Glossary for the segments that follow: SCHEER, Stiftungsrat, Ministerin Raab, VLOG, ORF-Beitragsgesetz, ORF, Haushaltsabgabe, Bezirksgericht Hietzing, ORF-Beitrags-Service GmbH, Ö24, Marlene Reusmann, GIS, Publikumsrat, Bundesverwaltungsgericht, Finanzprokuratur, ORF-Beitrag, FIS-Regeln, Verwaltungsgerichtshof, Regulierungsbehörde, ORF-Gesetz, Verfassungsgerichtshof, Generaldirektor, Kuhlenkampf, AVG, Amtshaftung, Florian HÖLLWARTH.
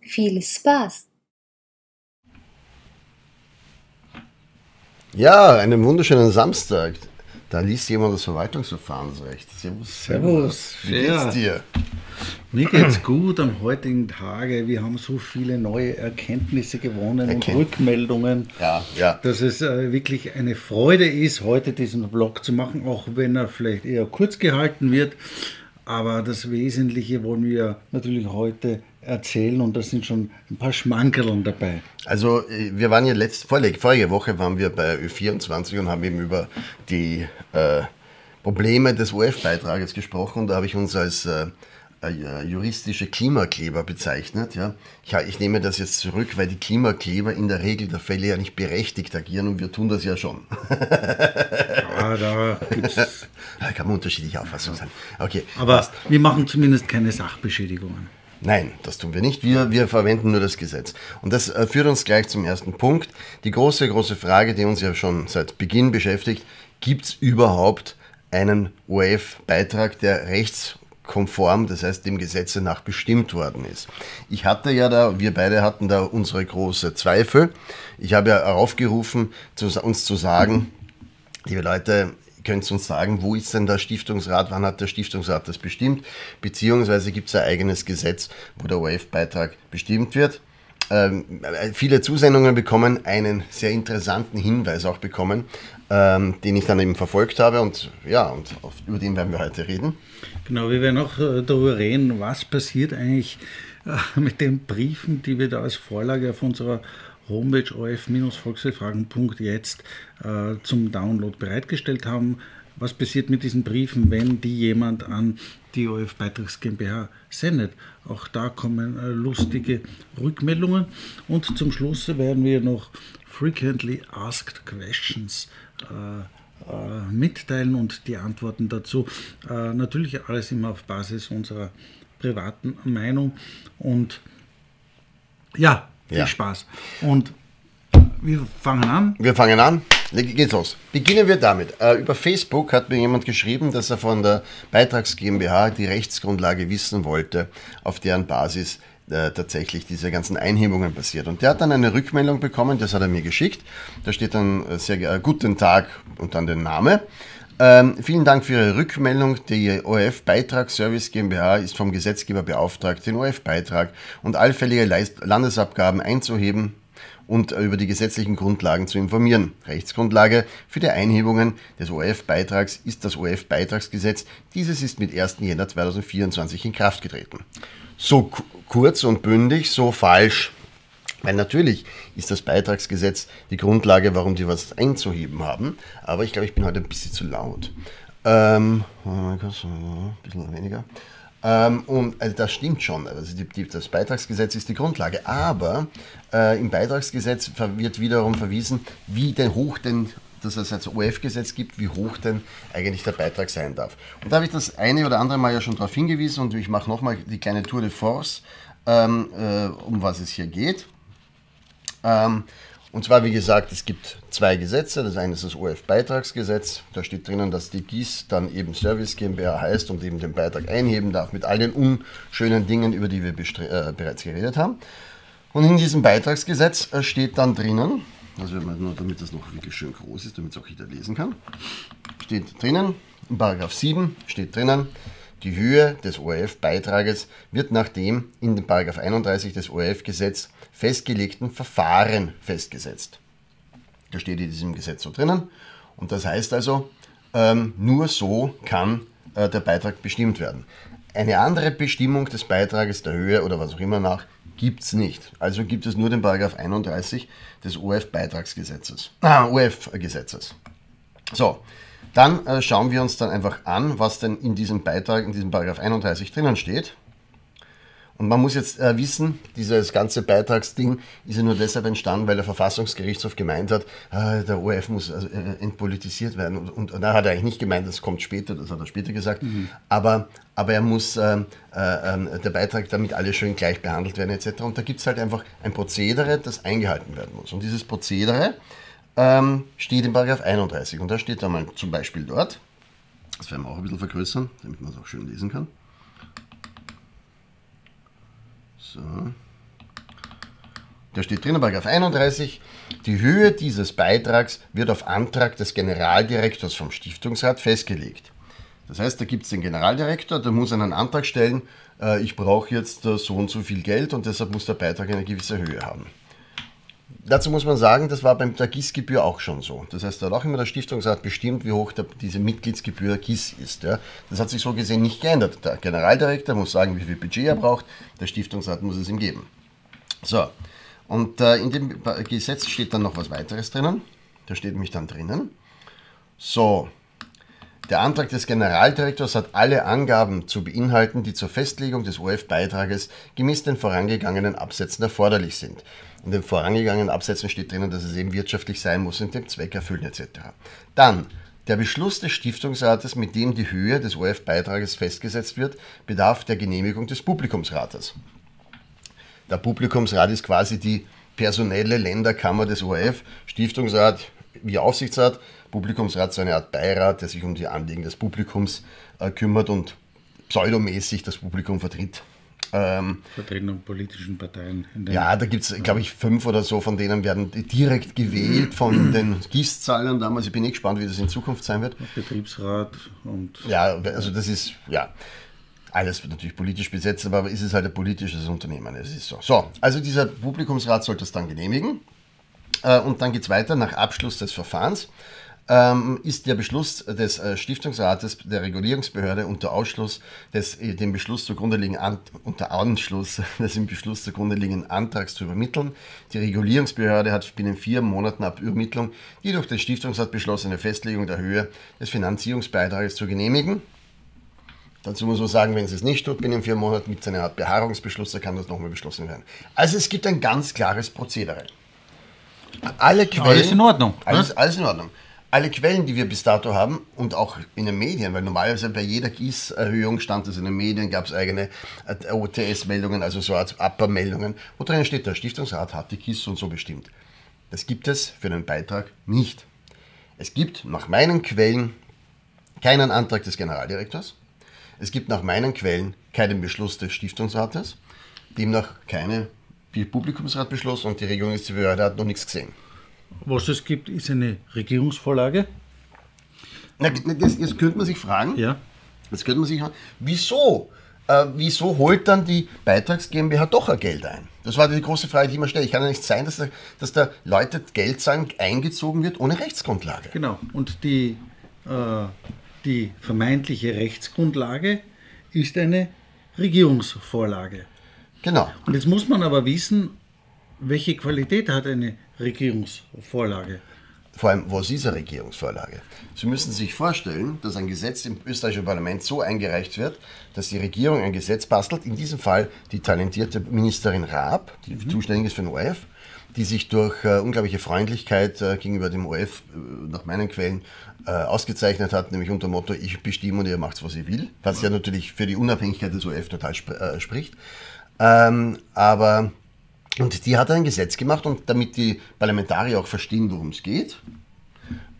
Viel Spaß! Ja, einen wunderschönen Samstag. Da liest jemand das Verwaltungsverfahrensrecht. Servus. Wie geht's dir? Mir geht's gut am heutigen Tage. Wir haben so viele neue Erkenntnisse gewonnen und Rückmeldungen, dass es wirklich eine Freude ist, heute diesen Vlog zu machen, auch wenn er vielleicht eher kurz gehalten wird. Aber das Wesentliche wollen wir natürlich heute erzählen, und da sind schon ein paar Schmankerln dabei. Also wir waren ja vorige Woche waren wir bei Ö24 und haben eben über die Probleme des ORF-Beitrages gesprochen, und da habe ich uns als juristische Klimakleber bezeichnet. Ja? Ich nehme das jetzt zurück, weil die Klimakleber in der Regel der Fälle ja nicht berechtigt agieren, und wir tun das ja schon. Ja, da kann man unterschiedliche Auffassungen sein. Okay. Aber wir machen zumindest keine Sachbeschädigungen. Nein, das tun wir nicht. Wir verwenden nur das Gesetz. Und das führt uns gleich zum ersten Punkt. Die große, große Frage, die uns ja schon seit Beginn beschäftigt: Gibt es überhaupt einen ORF-Beitrag, der rechtskonform, das heißt dem Gesetze nach, bestimmt worden ist? Ich hatte ja da, wir beide hatten da unsere große Zweifel. Ich habe ja aufgerufen, uns zu sagen, liebe Leute, könnt ihr uns sagen, wo ist denn der Stiftungsrat, wann hat der Stiftungsrat das bestimmt, beziehungsweise gibt es ein eigenes Gesetz, wo der ORF-Beitrag bestimmt wird. Viele Zusendungen bekommen, einen sehr interessanten Hinweis auch bekommen, den ich dann eben verfolgt habe, und ja, über den werden wir heute reden. Genau, wir werden auch darüber reden, was passiert eigentlich mit den Briefen, die wir da als Vorlage auf unserer Homepage orf-volksbefragung.jetzt zum Download bereitgestellt haben. Was passiert mit diesen Briefen, wenn die jemand an die ORF-Beitrags GmbH sendet? Auch da kommen lustige Rückmeldungen. Und zum Schluss werden wir noch Frequently Asked Questions mitteilen und die Antworten dazu. Natürlich alles immer auf Basis unserer privaten Meinung. Und ja, viel Spaß. Und wir fangen an. Wir fangen an. Geht's los. Beginnen wir damit. Über Facebook hat mir jemand geschrieben, dass er von der Beitrags GmbH die Rechtsgrundlage wissen wollte, auf deren Basis tatsächlich diese ganzen Einhebungen passiert. Und der hat dann eine Rückmeldung bekommen, das hat er mir geschickt. Da steht dann guten Tag und dann der Name. Vielen Dank für Ihre Rückmeldung. Die ORF-Beitrags-Service GmbH ist vom Gesetzgeber beauftragt, den ORF-Beitrag und allfällige Landesabgaben einzuheben und über die gesetzlichen Grundlagen zu informieren. Rechtsgrundlage für die Einhebungen des ORF-Beitrags ist das ORF-Beitragsgesetz. Dieses ist mit 1. Jänner 2024 in Kraft getreten. So kurz und bündig, so falsch. Weil natürlich ist das Beitragsgesetz die Grundlage, warum die was einzuheben haben. Aber ich glaube, ich bin heute ein bisschen zu laut. Ein bisschen weniger. Und also das stimmt schon. Also das Beitragsgesetz ist die Grundlage. Aber im Beitragsgesetz wird wiederum verwiesen, wie denn hoch denn, dass es als ORF-Gesetz gibt, wie hoch denn eigentlich der Beitrag sein darf. Und da habe ich das eine oder andere Mal ja schon darauf hingewiesen, und ich mache nochmal die kleine Tour de Force, um was es hier geht. Und zwar, wie gesagt, es gibt zwei Gesetze. Das eine ist das ORF-Beitragsgesetz. Da steht drinnen, dass die GIS dann eben Service GmbH heißt und eben den Beitrag einheben darf, mit all den unschönen Dingen, über die wir bereits geredet haben. Und in diesem Beitragsgesetz steht dann drinnen, also nur damit das noch wirklich schön groß ist, damit es auch jeder lesen kann, steht drinnen, in Paragraph 7 steht drinnen, die Höhe des ORF-Beitrages wird nach dem in den Paragraph 31 des ORF-Gesetzes festgelegten Verfahren festgesetzt. Da steht in diesem Gesetz so drinnen. Und das heißt also, nur so kann der Beitrag bestimmt werden. Eine andere Bestimmung des Beitrages, der Höhe oder was auch immer nach, gibt es nicht. Also gibt es nur den Paragraph 31 des ORF-Beitragsgesetzes. ORF-Gesetzes. So. Dann schauen wir uns dann einfach an, was denn in diesem Beitrag, in diesem Paragraph 31 drinnen steht. Und man muss jetzt wissen, dieses ganze Beitragsding ist ja nur deshalb entstanden, weil der Verfassungsgerichtshof gemeint hat, der ORF muss entpolitisiert werden. Und da hat er eigentlich nicht gemeint, das kommt später, das hat er später gesagt. Mhm. Aber er muss, der Beitrag, damit alle schön gleich behandelt werden etc. Und da gibt es halt einfach ein Prozedere, das eingehalten werden muss. Und dieses Prozedere steht in § 31. Und da steht dann mal zum Beispiel dort, das werden wir auch ein bisschen vergrößern, damit man es auch schön lesen kann. So. Da steht drin, § 31, die Höhe dieses Beitrags wird auf Antrag des Generaldirektors vom Stiftungsrat festgelegt. Das heißt, da gibt es den Generaldirektor, der muss einen Antrag stellen, ich brauche jetzt so und so viel Geld und deshalb muss der Beitrag eine gewisse Höhe haben. Dazu muss man sagen, das war beim der GIS-Gebühr auch schon so. Das heißt, da hat auch immer der Stiftungsrat bestimmt, wie hoch diese Mitgliedsgebühr GIS ist. Ja. Das hat sich so gesehen nicht geändert. Der Generaldirektor muss sagen, wie viel Budget er braucht, der Stiftungsrat muss es ihm geben. So, und in dem Gesetz steht dann noch was weiteres drinnen. Da steht nämlich dann drinnen. So, der Antrag des Generaldirektors hat alle Angaben zu beinhalten, die zur Festlegung des ORF-Beitrages gemäß den vorangegangenen Absätzen erforderlich sind. In den vorangegangenen Absätzen steht drinnen, dass es eben wirtschaftlich sein muss und dem Zweck erfüllen etc. Dann, der Beschluss des Stiftungsrates, mit dem die Höhe des ORF-Beitrages festgesetzt wird, bedarf der Genehmigung des Publikumsrates. Der Publikumsrat ist quasi die personelle Länderkammer des ORF, Stiftungsrat wie Aufsichtsrat, Publikumsrat so eine Art Beirat, der sich um die Anliegen des Publikums kümmert und pseudomäßig das Publikum vertritt. Vertreten von politischen Parteien. Ja, da gibt es, glaube ich, 5 oder so, von denen werden direkt gewählt von den GIS-Zahlern damals. Ich bin gespannt, wie das in Zukunft sein wird. Betriebsrat und... Ja, also das ist, ja, alles wird natürlich politisch besetzt, aber es ist halt ein politisches Unternehmen, es ist so. So, also dieser Publikumsrat sollte es dann genehmigen und dann geht es weiter nach Abschluss des Verfahrens. Ist der Beschluss des Stiftungsrates der Regulierungsbehörde unter Ausschluss des im Beschluss zugrunde liegenden Antrags zu übermitteln. Die Regulierungsbehörde hat binnen 4 Monaten ab Übermittlung die durch den Stiftungsrat beschlossene Festlegung der Höhe des Finanzierungsbeitrages zu genehmigen. Dazu muss man sagen, wenn sie es nicht tut, binnen 4 Monaten gibt es eine Art Beharrungsbeschluss, da kann das nochmal beschlossen werden. Also es gibt ein ganz klares Prozedere. Alle Quellen, alles in Ordnung. Alles in Ordnung. Alle Quellen, die wir bis dato haben und auch in den Medien, weil normalerweise bei jeder GIS-Erhöhung stand es in den Medien, gab es eigene OTS-Meldungen, also so als APA-Meldungen, wo drin steht, der Stiftungsrat hat die GIS und so bestimmt. Das gibt es für einen Beitrag nicht. Es gibt nach meinen Quellen keinen Antrag des Generaldirektors, es gibt nach meinen Quellen keinen Beschluss des Stiftungsrates, demnach keine Publikumsratbeschluss und die Regulierungsbehörde hat noch nichts gesehen. Was es gibt, ist eine Regierungsvorlage. Na, jetzt könnte man sich fragen, ja. Wieso holt dann die Beitrags GmbH doch ein Geld ein? Das war die große Frage, die ich immer stelle. Kann ja nicht sein, dass da Leute Geld zahlen, eingezogen wird ohne Rechtsgrundlage. Genau, und die vermeintliche Rechtsgrundlage ist eine Regierungsvorlage. Genau. Und jetzt muss man aber wissen, welche Qualität hat eine Regierungsvorlage? Vor allem, was ist eine Regierungsvorlage? Sie müssen sich vorstellen, dass ein Gesetz im österreichischen Parlament so eingereicht wird, dass die Regierung ein Gesetz bastelt, in diesem Fall die talentierte Ministerin Raab, die zuständig ist für den ORF, die sich durch unglaubliche Freundlichkeit gegenüber dem ORF, nach meinen Quellen, ausgezeichnet hat, nämlich unter dem Motto, ich bestimme und ihr macht, was ihr will, was ja natürlich für die Unabhängigkeit des ORF total spricht. Und die hat ein Gesetz gemacht und damit die Parlamentarier auch verstehen, worum es geht,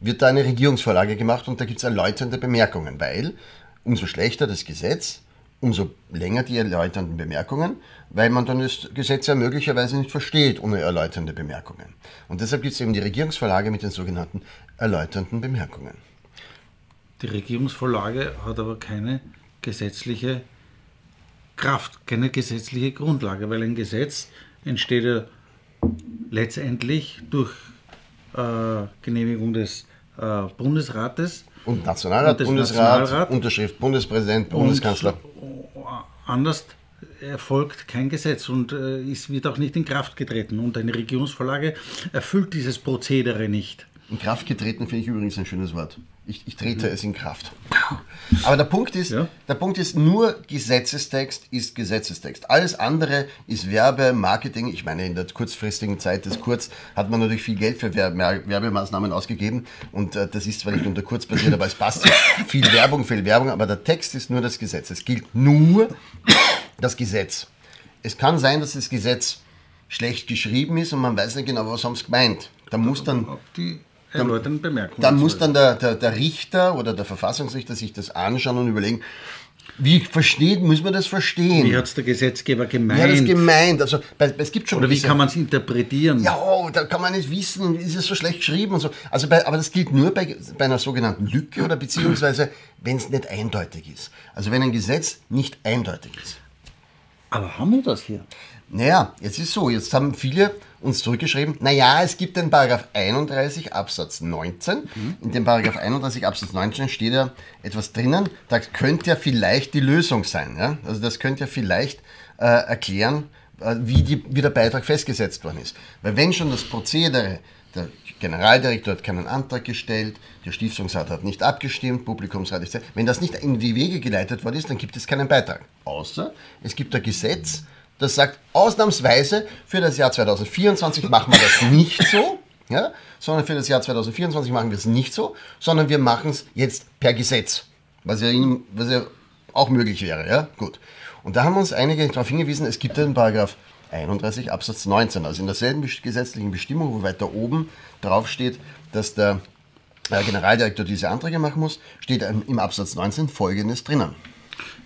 wird da eine Regierungsvorlage gemacht und da gibt es erläuternde Bemerkungen, weil umso schlechter das Gesetz, umso länger die erläuternden Bemerkungen, weil man dann das Gesetz ja möglicherweise nicht versteht ohne erläuternde Bemerkungen. Und deshalb gibt es eben die Regierungsvorlage mit den sogenannten erläuternden Bemerkungen. Die Regierungsvorlage hat aber keine gesetzliche Kraft, keine gesetzliche Grundlage, weil ein Gesetz entsteht ja letztendlich durch Genehmigung des Bundesrates und Nationalrat, Unterschrift Bundespräsident, Bundeskanzler. Anders erfolgt kein Gesetz und es wird auch nicht in Kraft getreten. Und eine Regierungsvorlage erfüllt dieses Prozedere nicht. In Kraft getreten finde ich übrigens ein schönes Wort. Ich trete es in Kraft. Aber der Punkt ist, nur Gesetzestext ist Gesetzestext. Alles andere ist Werbe, Marketing. Ich meine, in der kurzfristigen Zeit des Kurz hat man natürlich viel Geld für Werbemaßnahmen ausgegeben. Und das ist zwar nicht unter Kurz passiert, aber es passt ja. Viel Werbung, aber der Text ist nur das Gesetz. Es gilt nur das Gesetz. Es kann sein, dass das Gesetz schlecht geschrieben ist und man weiß nicht genau, was haben sie gemeint. Da muss dann... Dann muss dann der Richter oder der Verfassungsrichter sich das anschauen und überlegen, muss man das verstehen? Wie hat es der Gesetzgeber gemeint? Wie hat es gemeint? Also, es gibt schon oder wie kann man es interpretieren? Ja, da kann man nicht wissen, ist es so schlecht geschrieben und so. Also aber das gilt nur bei einer sogenannten Lücke oder beziehungsweise, wenn es nicht eindeutig ist. Also wenn ein Gesetz nicht eindeutig ist. Aber haben wir das hier? Naja, jetzt ist so, jetzt haben viele uns zurückgeschrieben, naja, es gibt den § 31 Absatz 19. In dem § 31 Absatz 19 steht ja etwas drinnen, da könnte ja vielleicht die Lösung sein. Ja? Also das könnte ja vielleicht erklären, wie der Beitrag festgesetzt worden ist. Weil wenn schon das Prozedere, der Generaldirektor hat keinen Antrag gestellt, der Stiftungsrat hat nicht abgestimmt, Publikumsrat ist... Wenn das nicht in die Wege geleitet worden ist, dann gibt es keinen Beitrag. Außer es gibt ein Gesetz, das sagt, ausnahmsweise für das Jahr 2024 machen wir das nicht so, ja, sondern für das Jahr 2024 machen wir es nicht so, sondern wir machen es jetzt per Gesetz, was ja auch möglich wäre. Ja? Gut. Und da haben uns einige darauf hingewiesen, es gibt den § 31 Absatz 19, also in derselben gesetzlichen Bestimmung, wo weiter oben drauf steht, dass der Generaldirektor diese Anträge machen muss, steht im Absatz 19 Folgendes drinnen.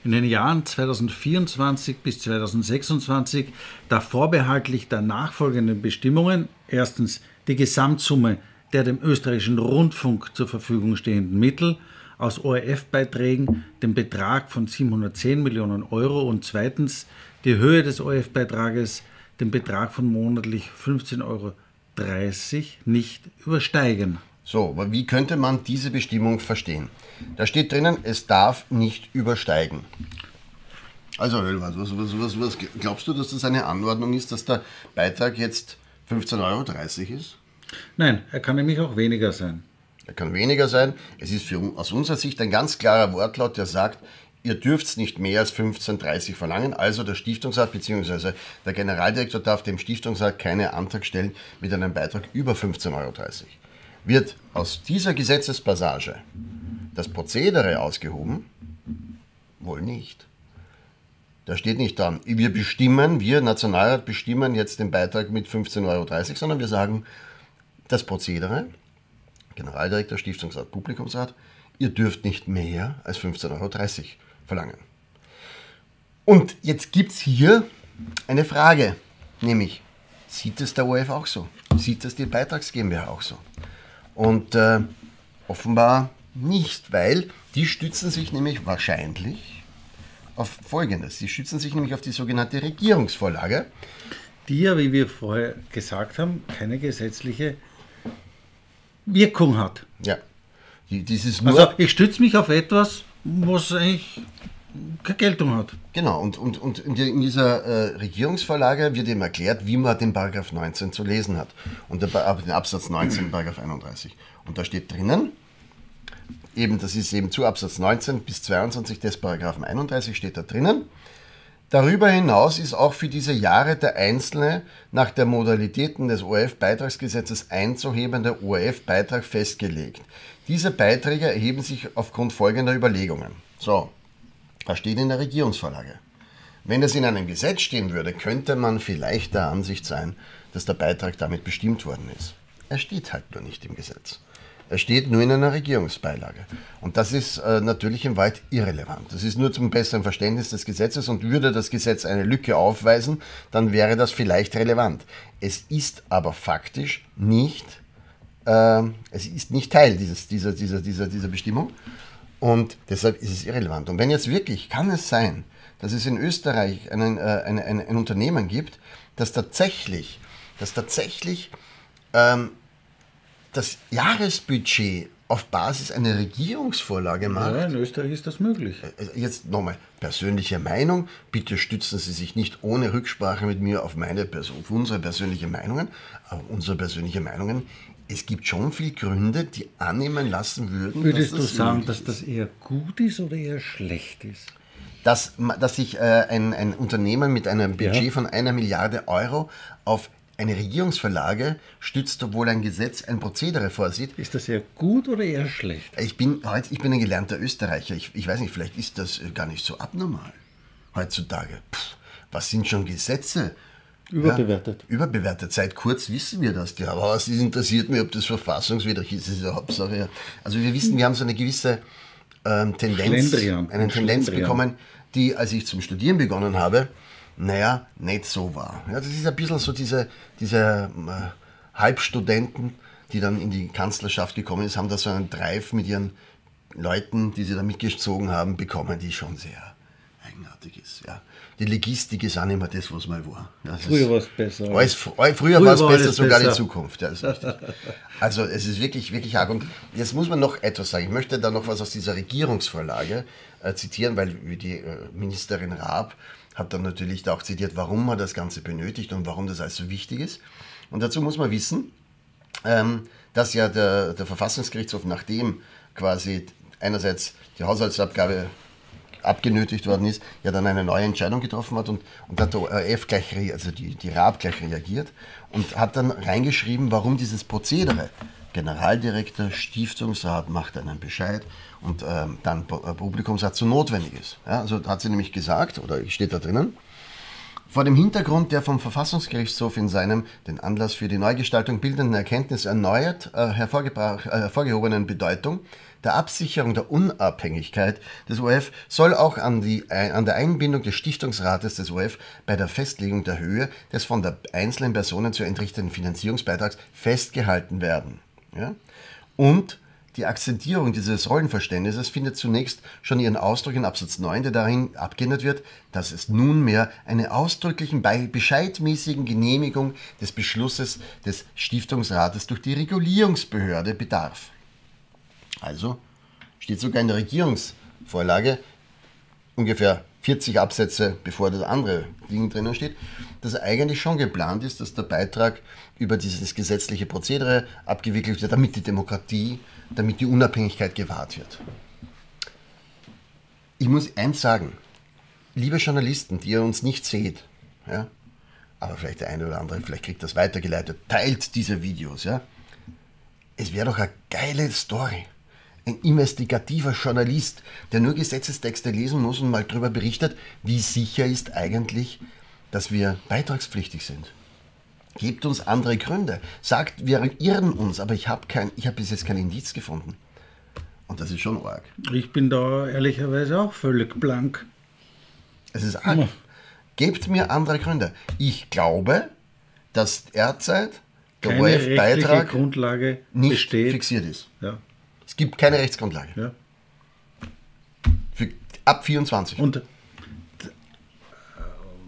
In den Jahren 2024 bis 2026 darf vorbehaltlich der nachfolgenden Bestimmungen erstens die Gesamtsumme der dem österreichischen Rundfunk zur Verfügung stehenden Mittel aus ORF-Beiträgen den Betrag von 710 Millionen Euro und zweitens die Höhe des ORF-Beitrages den Betrag von monatlich 15,30 € nicht übersteigen. So, aber wie könnte man diese Bestimmung verstehen? Da steht drinnen, es darf nicht übersteigen. Also Höllwarth, was glaubst du, dass das eine Anordnung ist, dass der Beitrag jetzt 15,30 € ist? Nein, er kann nämlich auch weniger sein. Er kann weniger sein. Es ist aus unserer Sicht ein ganz klarer Wortlaut, der sagt, ihr dürft nicht mehr als 15,30 € verlangen, also der Stiftungsrat bzw. der Generaldirektor darf dem Stiftungsrat keinen Antrag stellen mit einem Beitrag über 15,30 € Wird aus dieser Gesetzespassage das Prozedere ausgehoben? Wohl nicht. Da steht nicht dran, wir Nationalrat bestimmen jetzt den Beitrag mit 15,30 €, sondern wir sagen, das Prozedere, Generaldirektor, Stiftungsrat, Publikumsrat, ihr dürft nicht mehr als 15,30 € verlangen. Und jetzt gibt es hier eine Frage, nämlich, sieht es der ORF auch so? Sieht es die Beitrags GmbH auch so? Und offenbar nicht, weil die stützen sich nämlich wahrscheinlich auf Folgendes. Sie stützen sich nämlich auf die sogenannte Regierungsvorlage. Die ja, wie wir vorher gesagt haben, keine gesetzliche Wirkung hat. Ja. Also ich stütze mich auf etwas, was eigentlich keine Geltung hat. Genau, und in dieser Regierungsvorlage wird eben erklärt, wie man den § 19 zu lesen hat. Und den Absatz 19, § 31. Und da steht drinnen, eben das ist eben zu Absatz 19 bis 22 des § 31 steht da drinnen, darüber hinaus ist auch für diese Jahre der einzelne nach der Modalitäten des ORF-Beitragsgesetzes einzuhebende ORF-Beitrag festgelegt. Diese Beiträge erheben sich aufgrund folgender Überlegungen. So. Das steht in der Regierungsvorlage. Wenn es in einem Gesetz stehen würde, könnte man vielleicht der Ansicht sein, dass der Beitrag damit bestimmt worden ist. Er steht halt nur nicht im Gesetz. Er steht nur in einer Regierungsbeilage. Und das ist natürlich im Wald irrelevant. Das ist nur zum besseren Verständnis des Gesetzes und würde das Gesetz eine Lücke aufweisen, dann wäre das vielleicht relevant. Es ist aber faktisch nicht, Teil dieser Bestimmung. Und deshalb ist es irrelevant. Und wenn jetzt wirklich, kann es sein, dass es in Österreich ein Unternehmen gibt, das tatsächlich das Jahresbudget auf Basis einer Regierungsvorlage macht. Ja, in Österreich ist das möglich. Jetzt nochmal, persönliche Meinung, bitte stützen Sie sich nicht ohne Rücksprache mit mir auf unsere persönlichen Meinungen, aber unsere persönlichen Meinungen es gibt schon viele Gründe, die annehmen lassen würden. Würdest du sagen, dass das eher gut ist oder eher schlecht ist? Dass sich ein Unternehmen mit einem Budget von 1 Milliarde Euro auf eine Regierungsverlage stützt, obwohl ein Gesetz ein Prozedere vorsieht. Ist das eher gut oder eher schlecht? Ich bin ein gelernter Österreicher. Ich weiß nicht, vielleicht ist das gar nicht so abnormal heutzutage. Pff, was sind schon Gesetze? Überbewertet. Ja, überbewertet. Seit kurz wissen wir das. Ja, aber was interessiert mich, ob das verfassungswidrig ist, ist ja Hauptsache. Also wir wissen, wir haben so eine gewisse Tendenz bekommen, die, als ich zum Studieren begonnen habe, naja, nicht so war. Ja, das ist ein bisschen so diese Halbstudenten, die dann in die Kanzlerschaft gekommen ist, haben da so einen Drive mit ihren Leuten, die sie da mitgezogen haben, bekommen, die schon sehr eigenartig ist. Ja. Die Legistik ist auch nicht mehr das, was mal war. Ja, früher war es besser. Früher war es besser, sogar die Zukunft. Ja, das ist richtig. Also es ist wirklich, wirklich arg. Und jetzt muss man noch etwas sagen. Ich möchte da noch was aus dieser Regierungsvorlage zitieren, weil die Ministerin Raab hat dann natürlich da auch zitiert, warum man das Ganze benötigt und warum das alles so wichtig ist. Und dazu muss man wissen, dass ja der Verfassungsgerichtshof, nachdem quasi einerseits die Haushaltsabgabe abgenötigt worden ist, ja dann eine neue Entscheidung getroffen hat und hat der ORF gleich, also die Raab gleich reagiert und hat dann reingeschrieben, warum dieses Prozedere, Generaldirektor, Stiftungsrat macht einen Bescheid und dann Publikumsrat so notwendig ist. Ja, also hat sie nämlich gesagt, oder steht da drinnen, vor dem Hintergrund der vom Verfassungsgerichtshof in seinem den Anlass für die Neugestaltung bildenden Erkenntnis erneuert hervorgehobenen Bedeutung der Absicherung der Unabhängigkeit des ORF soll auch an der Einbindung des Stiftungsrates des ORF bei der Festlegung der Höhe des von der einzelnen Personen zu entrichtenden Finanzierungsbeitrags festgehalten werden. Ja? Und die Akzentierung dieses Rollenverständnisses findet zunächst schon ihren Ausdruck in Absatz 9, der darin abgeändert wird, dass es nunmehr eine ausdrücklichen, bescheidmäßigen Genehmigung des Beschlusses des Stiftungsrates durch die Regulierungsbehörde bedarf. Also steht sogar in der Regierungsvorlage ungefähr 40 Absätze, bevor das andere Ding drinnen steht, dass eigentlich schon geplant ist, dass der Beitrag über dieses gesetzliche Prozedere abgewickelt wird, damit die Demokratie, damit die Unabhängigkeit gewahrt wird. Ich muss eins sagen, liebe Journalisten, die ihr uns nicht seht, ja, aber vielleicht der eine oder andere, vielleicht kriegt das weitergeleitet, teilt diese Videos. Ja. Es wäre doch eine geile Story. Ein investigativer Journalist, der nur Gesetzestexte lesen muss und mal darüber berichtet, wie sicher ist eigentlich, dass wir beitragspflichtig sind. Gebt uns andere Gründe. Sagt, wir irren uns, aber ich habe bis jetzt kein Indiz gefunden. Und das ist schon arg. Ich bin da ehrlicherweise auch völlig blank. Es ist arg. Ja. Gebt mir andere Gründe. Ich glaube, dass derzeit der ORF-Beitrag nicht besteht. Fixiert ist. Ja. Es gibt keine Rechtsgrundlage. Ja. Für, ab 24. Und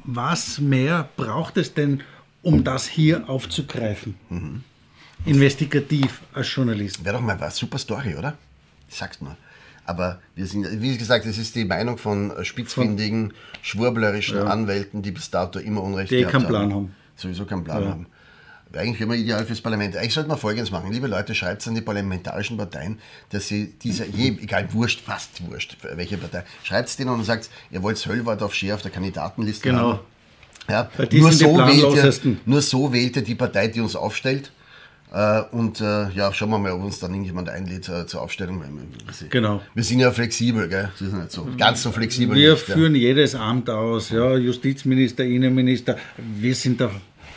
was mehr braucht es denn, um das hier aufzugreifen? Mhm. Investigativ als Journalist. Wäre doch mal eine super Story, oder? Ich sag's mal. Aber wir sind, wie gesagt, es ist die Meinung von spitzfindigen, schwurblerischen Anwälten, die bis dato immer Unrecht gehabt haben. Die keinen Plan haben. Sowieso keinen Plan haben. Eigentlich immer ideal fürs Parlament. Eigentlich sollte man Folgendes machen. Liebe Leute, schreibt es an die parlamentarischen Parteien, dass sie diese, egal, wurscht, fast wurscht, welche Partei, schreibt es denen und sagt, ihr wollt Höllwarth auf SCHEER auf der Kandidatenliste haben. Ja, nur so wählt ihr die Partei, die uns aufstellt. Und ja, schauen wir mal, ob uns dann irgendjemand einlädt zur Aufstellung. Wir sind ja flexibel, gell? Das ist nicht so. Ganz so flexibel. Wir nicht, führen jedes Amt aus. Ja, Justizminister, Innenminister. Wir sind da...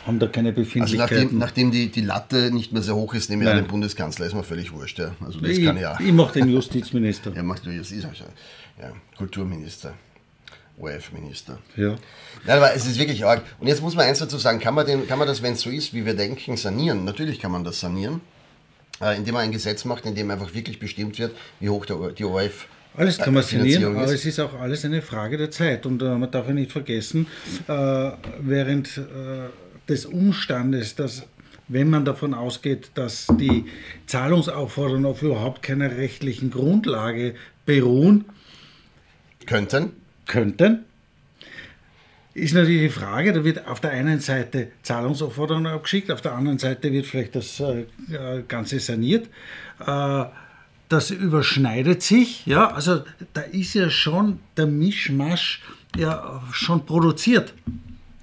Haben da keine Befindlichkeiten. Also nachdem die Latte nicht mehr sehr hoch ist, nehme ich den Bundeskanzler, ist mir völlig wurscht. Ja. Also das kann ich auch. Ich mache den Justizminister. Ja, macht du Justizminister. Ja, Kulturminister, ORF-Minister. Ja. Nein, aber es ist wirklich arg. Und jetzt muss man eins dazu sagen, kann man das, wenn es so ist, wie wir denken, sanieren? Natürlich kann man das sanieren, indem man ein Gesetz macht, in dem einfach wirklich bestimmt wird, wie hoch die ORF. Alles kann man sanieren, aber es ist auch alles eine Frage der Zeit. Und man darf ja nicht vergessen, während... des Umstandes, dass, wenn man davon ausgeht, dass die Zahlungsaufforderungen auf überhaupt keiner rechtlichen Grundlage beruhen, könnten, ist natürlich die Frage, da wird auf der einen Seite Zahlungsaufforderungen abgeschickt, auf der anderen Seite wird vielleicht das Ganze saniert. Das überschneidet sich, ja, also da ist ja schon der Mischmasch ja schon produziert.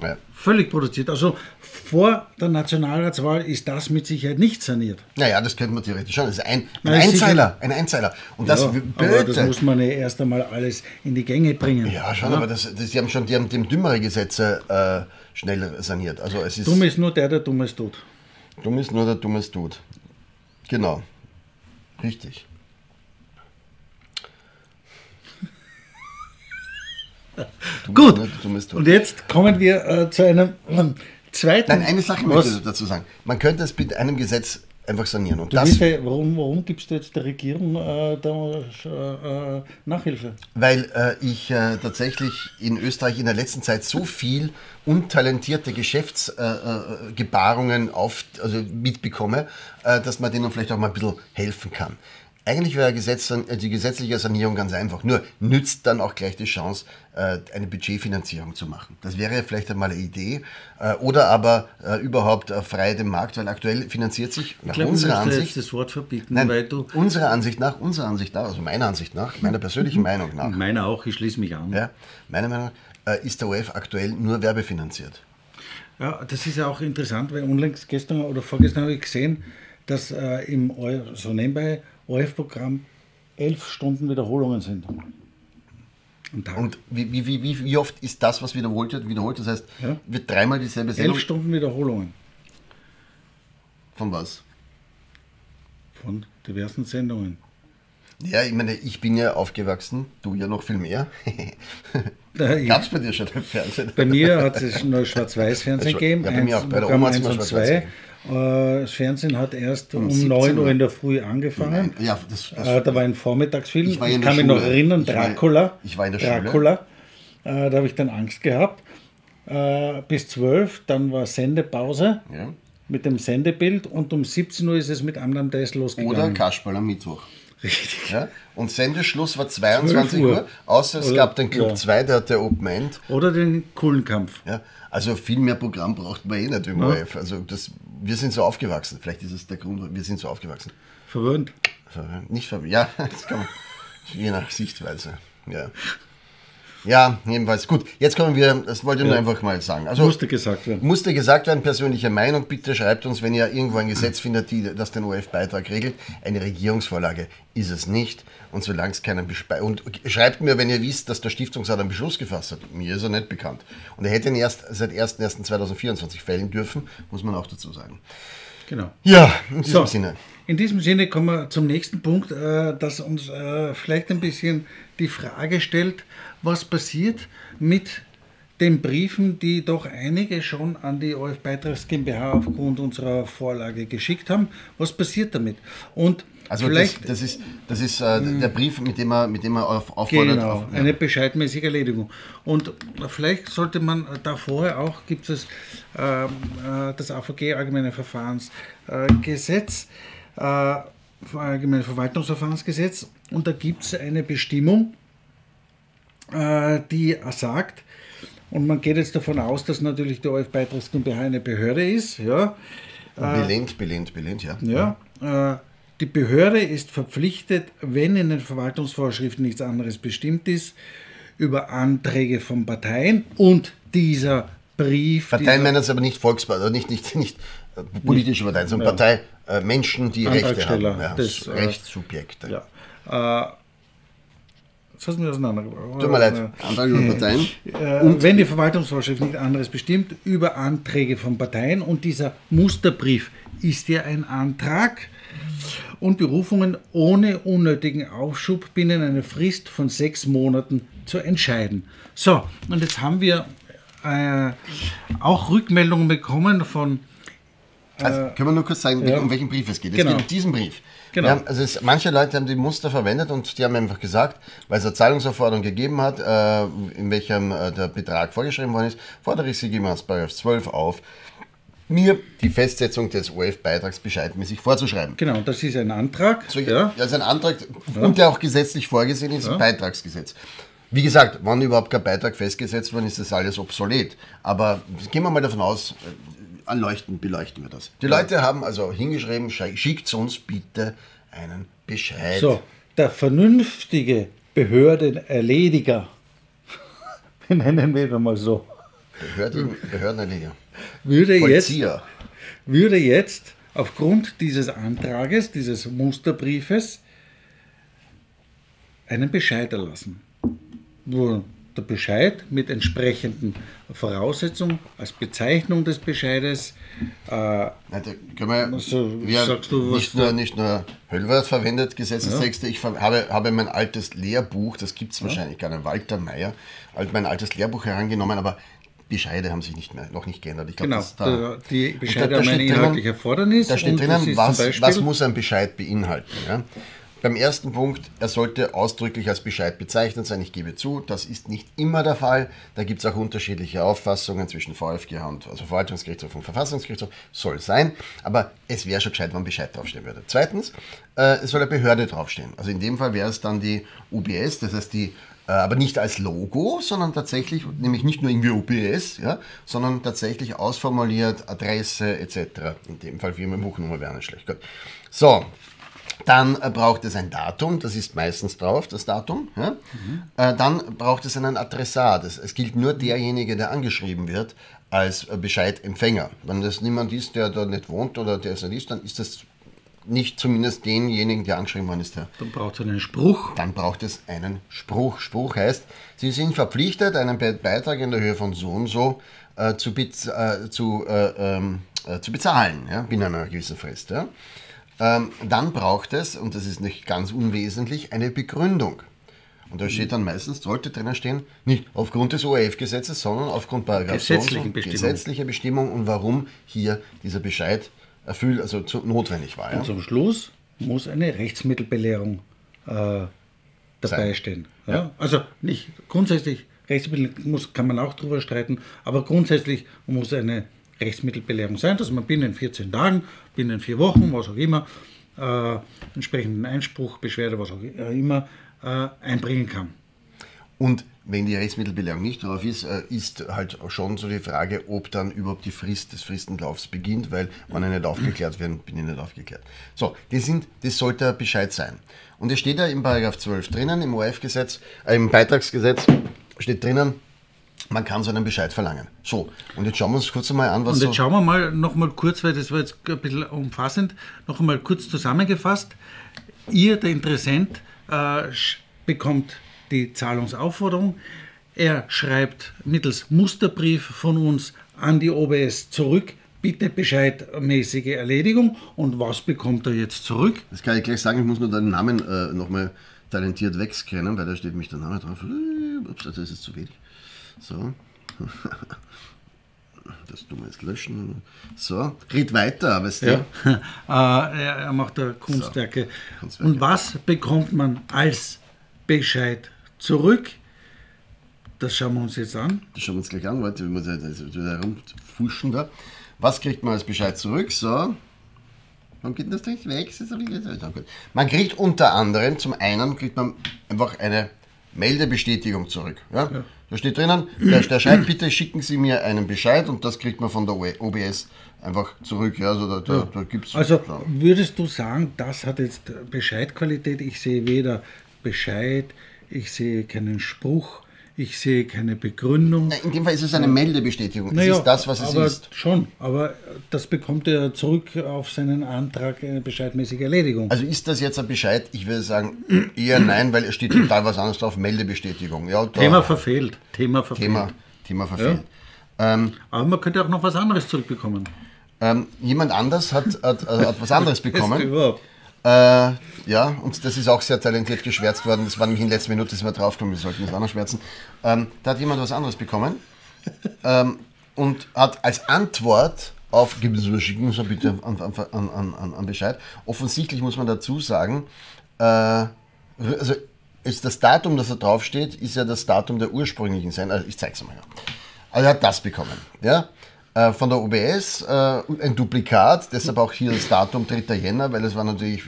Ja. Völlig produziert. Also vor der Nationalratswahl ist das mit Sicherheit nicht saniert. Naja, das könnte man theoretisch schon. Das ist ein Einzeiler. Und ja, das, aber das muss man ja erst einmal alles in die Gänge bringen. Ja, schon, ja? Aber die haben dem dümmere Gesetze schnell saniert. Also es ist dumm ist nur der Dummes tut. Dumm ist nur der Dummes tut. Genau. Richtig. Gut, und jetzt kommen wir zu einem zweiten... Nein, eine Sache möchte ich dazu sagen. Man könnte es mit einem Gesetz einfach sanieren. Und das, warum gibst du jetzt der Regierung Nachhilfe? Weil ich tatsächlich in Österreich in der letzten Zeit so viel untalentierte Geschäftsgebarungen mitbekomme, dass man denen vielleicht auch mal ein bisschen helfen kann. Eigentlich wäre die gesetzliche Sanierung ganz einfach. Nur nützt dann auch gleich die Chance, eine Budgetfinanzierung zu machen. Das wäre vielleicht einmal eine Idee. Oder aber überhaupt frei dem Markt, weil aktuell finanziert sich nach unserer Ansicht das Wort verbieten. Nein, weil du meiner persönlichen Meinung nach. Meiner auch, ich schließe mich an. Ja, meiner Meinung nach ist der ORF aktuell nur werbefinanziert. Ja, das ist ja auch interessant, weil gestern oder vorgestern habe ich gesehen, dass im so nebenbei ORF-Programm 11 Stunden Wiederholungen sind. Und wie oft ist das, was wiederholt wird, wiederholt? Das heißt, ja? Wird dreimal dieselbe Sendung. 11 Stunden Wiederholungen. Von was? Von diversen Sendungen. Ja, ich meine, ich bin ja aufgewachsen, du ja noch viel mehr. Gab es bei dir schon im Fernsehen? Bei mir hat es noch Schwarz-Weiß-Fernsehen gegeben. Ja, bei mir auch. Bei der Oma hat es noch Schwarz-Weiß. Das Fernsehen hat erst um 9 Uhr in der Früh angefangen. Nein, ja, da war ein Vormittagsfilm. Ich kann mich noch erinnern, Dracula. Ich war in der Schule. Da habe ich dann Angst gehabt. Bis 12, dann war Sendepause mit dem Sendebild und um 17 Uhr ist es mit Amnam Dess losgegangen. Oder Kasperl am Mittwoch. Richtig. Ja? Und Sendeschluss war 22 Uhr, außer es gab den Club 2, der hat der Open End. Oder den Kuhlenkampf. Ja? Also viel mehr Programm braucht man eh nicht im ORF. Also wir sind so aufgewachsen. Vielleicht ist es der Grund, wir sind so aufgewachsen. Verwöhnt. Nicht verwöhnt. Ja, das kann man. Je nach Sichtweise. Ja. Ja, jedenfalls. Gut, jetzt kommen wir, das wollte ich nur einfach mal sagen. Also, musste gesagt werden. Musste gesagt werden, persönliche Meinung. Bitte schreibt uns, wenn ihr irgendwo ein Gesetz findet, das den ORF-Beitrag regelt. Eine Regierungsvorlage ist es nicht. Und solange es keinen Und schreibt mir, wenn ihr wisst, dass der Stiftungsrat einen Beschluss gefasst hat. Mir ist er nicht bekannt. Und er hätte ihn erst seit 01.01.2024 fällen dürfen, muss man auch dazu sagen. Genau. Ja, in diesem Sinne. In diesem Sinne kommen wir zum nächsten Punkt, das uns vielleicht ein bisschen die Frage stellt, was passiert mit den Briefen, die doch einige schon an die ORF-Beitrags GmbH aufgrund unserer Vorlage geschickt haben. Was passiert damit? Und also das ist der Brief, mit dem er auffordert. Genau, eine bescheidmäßige Erledigung. Und vielleicht sollte man da vorher auch, gibt es das AVG, Allgemeine Verfahrensgesetz, Allgemeine Verwaltungsverfahrensgesetz, und da gibt es eine Bestimmung, die sagt, und man geht jetzt davon aus, dass natürlich die ORF-Beitrags GmbH eine Behörde ist. Ja. Belehnt, ja. Die Behörde ist verpflichtet, wenn in den Verwaltungsvorschriften nichts anderes bestimmt ist, über Anträge von Parteien und dieser Brief... Parteien meinen es aber nicht Volksparteien, nicht politische Parteien, sondern Parteimenschen, die Rechte haben. Ja, das, Rechtssubjekte. Ja. Das hast du mir auseinandergebracht. Tut mir leid. Anträge über Parteien. Und wenn die Verwaltungsvorschrift nicht anderes bestimmt, über Anträge von Parteien, und dieser Musterbrief ist ja ein Antrag, und Berufungen ohne unnötigen Aufschub binnen einer Frist von 6 Monaten zu entscheiden. So, und jetzt haben wir auch Rückmeldungen bekommen von... Also, können wir nur kurz sagen, um welchen Brief es geht. Es geht um diesen Brief. Genau. Manche Leute haben die Muster verwendet und die haben einfach gesagt, weil es eine Zahlungserforderung gegeben hat, in welchem der Betrag vorgeschrieben worden ist, fordere ich Sie gemäß § 12 auf, mir die Festsetzung des ORF-Beitrags bescheidmäßig vorzuschreiben. Genau, das ist ein Antrag. Also ein Antrag, und der auch gesetzlich vorgesehen ist, im Beitragsgesetz. Wie gesagt, wann überhaupt kein Beitrag festgesetzt worden ist, das alles obsolet. Aber gehen wir mal davon aus, beleuchten wir das. Die Leute haben also hingeschrieben, schickt uns bitte einen Bescheid. So, der vernünftige Behördenerlediger, nennen wir ihn mal so. Behördenerlediger. Würde jetzt aufgrund dieses Antrages, dieses Musterbriefes, einen Bescheid erlassen, wo der Bescheid mit entsprechenden Voraussetzungen als Bezeichnung des Bescheides. Nicht nur Höllwarth verwendet Gesetzestexte. Ja. Ich habe mein altes Lehrbuch, das gibt es wahrscheinlich gar nicht, Walter Meier, mein altes Lehrbuch herangenommen, aber Bescheide haben sich noch nicht geändert. Ich glaub, genau, die Bescheide haben eine inhaltliche Erfordernis. Da steht drinnen, was muss ein Bescheid beinhalten. Ja? Beim ersten Punkt, er sollte ausdrücklich als Bescheid bezeichnet sein. Ich gebe zu, das ist nicht immer der Fall. Da gibt es auch unterschiedliche Auffassungen zwischen VfG und also Verwaltungsgerichtshof und Verfassungsgerichtshof. Soll sein, aber es wäre schon gescheit, wenn Bescheid draufstehen würde. Zweitens, es soll eine Behörde draufstehen. Also in dem Fall wäre es dann die UBS, das heißt die, aber nicht als Logo, sondern tatsächlich, nämlich nicht nur irgendwie UBS, ja, sondern tatsächlich ausformuliert, Adresse etc. In dem Fall Firma, Buchnummer wäre nicht schlecht. Gut. So. Dann braucht es ein Datum, das ist meistens drauf, das Datum. Ja? Mhm. Dann braucht es einen Adressat. Es gilt nur derjenige, der angeschrieben wird, als Bescheidempfänger. Wenn das niemand ist, der da nicht wohnt oder der es nicht ist, dann ist das nicht zumindest denjenigen, der angeschrieben worden ist. Dann braucht es einen Spruch. Dann braucht es einen Spruch. Spruch heißt, Sie sind verpflichtet, einen Beitrag in der Höhe von so und so zu bezahlen, ja? Binnen einer gewissen Frist. Ja? Dann braucht es, und das ist nicht ganz unwesentlich, eine Begründung. Und da steht dann meistens, sollte drinnen stehen, nicht aufgrund des ORF-Gesetzes, sondern aufgrund gesetzlicher Bestimmung und warum hier dieser Bescheid notwendig war. Ja? Und zum Schluss muss eine Rechtsmittelbelehrung dabei stehen. Ja? Ja. Also nicht grundsätzlich, Rechtsmittel kann man auch drüber streiten, aber grundsätzlich muss eine Rechtsmittelbelehrung sein, dass man binnen 14 Tagen, binnen 4 Wochen, was auch immer, entsprechenden Einspruch, Beschwerde, was auch immer, einbringen kann. Und wenn die Rechtsmittelbelehrung nicht drauf ist, ist halt schon so die Frage, ob dann überhaupt die Frist des Fristenlaufs beginnt, weil wenn ich nicht aufgeklärt werde, bin ich nicht aufgeklärt. So, das sollte ein Bescheid sein. Und es steht ja im Paragraph 12 drinnen, im ORF-Gesetz, im Beitragsgesetz steht drinnen, man kann so einen Bescheid verlangen. So, und jetzt schauen wir uns kurz einmal an, was. Und jetzt schauen wir mal nochmal kurz, weil das war jetzt ein bisschen umfassend, noch einmal kurz zusammengefasst. Ihr, der Interessent, bekommt die Zahlungsaufforderung. Er schreibt mittels Musterbrief von uns an die OBS zurück, bitte bescheidmäßige Erledigung. Und was bekommt er jetzt zurück? Das kann ich gleich sagen, ich muss nur deinen Namen nochmal talentiert wegscannen, weil da steht mich der Name drauf. Ups, das ist zu wenig. So, das tun wir jetzt löschen. So, red weiter, weißt du? Ja. Er macht da Kunstwerke. So. Kunstwerke. Und was bekommt man als Bescheid zurück? Das schauen wir uns jetzt an. Das schauen wir uns gleich an, warte, wir müssen wieder herumfuschen da. Was kriegt man als Bescheid zurück? So. Man geht das nicht weg. Man kriegt unter anderem, zum einen kriegt man einfach eine Meldebestätigung zurück. Ja? Ja. Da steht drinnen, der schreibt, bitte schicken Sie mir einen Bescheid, und das kriegt man von der OBS einfach zurück. Ja, also da gibt's würdest du sagen, das hat jetzt Bescheidqualität? Ich sehe weder Bescheid, ich sehe keinen Spruch, ich sehe keine Begründung. In dem Fall ist es eine Meldebestätigung, das ist das, was es ist. Schon, aber das bekommt er zurück auf seinen Antrag, eine bescheidmäßige Erledigung. Also ist das jetzt ein Bescheid? Ich würde sagen, eher nein, weil es steht total was anderes drauf, Meldebestätigung. Ja, Thema verfehlt. Ja. Aber man könnte auch noch was anderes zurückbekommen. Jemand anders hat was anderes bekommen. Ja, und das ist auch sehr talentiert geschwärzt worden. Das war nämlich in letzter Minute, dass wir draufgekommen, wir sollten das anders schwärzen. Da hat jemand was anderes bekommen und hat als Antwort auf, geben Sie mir, schicken Sie bitte an Bescheid. Offensichtlich muss man dazu sagen, also ist das Datum, das da draufsteht, ist ja das Datum der ursprünglichen Sendung. Also ich zeige es mal. Also er hat das bekommen, ja. Von der OBS ein Duplikat, deshalb auch hier das Datum 3. Jänner, weil es war natürlich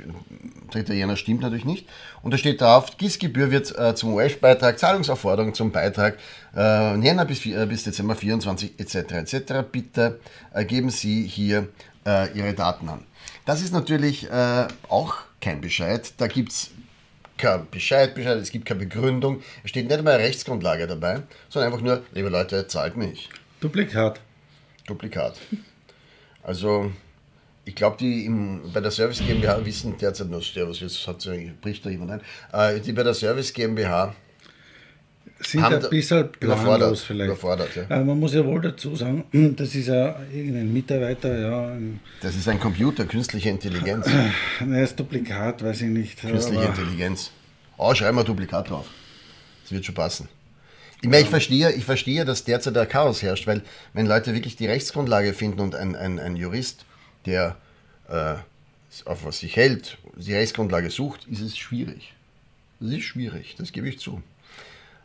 Italiener stimmt natürlich nicht. Und da steht drauf, GIS-Gebühr wird zum ORF-Beitrag, Zahlungsaufforderung zum Beitrag Jänner bis Dezember 24 etc. etc. Bitte geben Sie hier Ihre Daten an. Das ist natürlich auch kein Bescheid. Da gibt es kein Bescheid, es gibt keine Begründung. Es steht nicht mal eine Rechtsgrundlage dabei, sondern einfach nur, liebe Leute, zahlt mich. Duplikat. Also, ich glaube, die bei der Service GmbH wissen derzeit nur, bricht da jemand ein, die bei der Service GmbH sind ein bisschen planlos vielleicht. Überfordert, ja. Man muss ja wohl dazu sagen, das ist ja irgendein Mitarbeiter. Ja, das ist ein Computer, künstliche Intelligenz. Nein, das Duplikat, weiß ich nicht. Künstliche Intelligenz. Oh, schreib mal Duplikat drauf. Das wird schon passen. Ich verstehe, dass derzeit der Chaos herrscht, weil wenn Leute wirklich die Rechtsgrundlage finden und ein Jurist, der auf was sich hält, die Rechtsgrundlage sucht, ist es schwierig. Das ist schwierig, das gebe ich zu.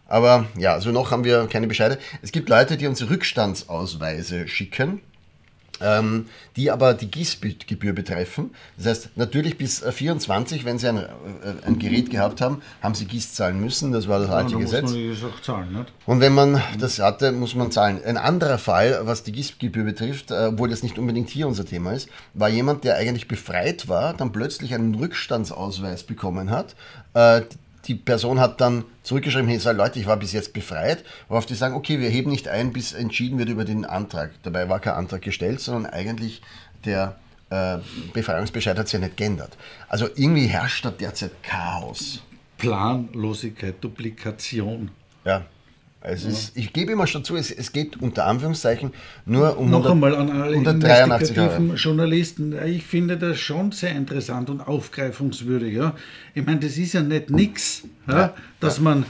Aber ja, so noch haben wir keine Bescheide. Es gibt Leute, die uns Rückstandsausweise schicken, die aber die GIS-Gebühr betreffen. Das heißt, natürlich bis 24, wenn sie ein Gerät gehabt haben, haben sie GIS zahlen müssen. Das war das alte Gesetz. Muss man auch zahlen, nicht? Und wenn man das hatte, muss man zahlen. Ein anderer Fall, was die GIS-Gebühr betrifft, obwohl das nicht unbedingt hier unser Thema ist, war jemand, der eigentlich befreit war, dann plötzlich einen Rückstandsausweis bekommen hat. Die Person hat dann zurückgeschrieben, hey, Leute, ich war bis jetzt befreit, worauf die sagen, okay, wir heben nicht ein, bis entschieden wird über den Antrag. Dabei war kein Antrag gestellt, sondern eigentlich der Befreiungsbescheid hat sich ja nicht geändert. Also irgendwie herrscht da derzeit Chaos. Planlosigkeit, Duplikation. Ja, also ja. Ich gebe immer schon zu, es geht unter Anführungszeichen nur um 183 Euro. Journalisten, ich finde das schon sehr interessant und aufgreifungswürdig. Ja? Ich meine, das ist ja nicht nix, ja? Dass man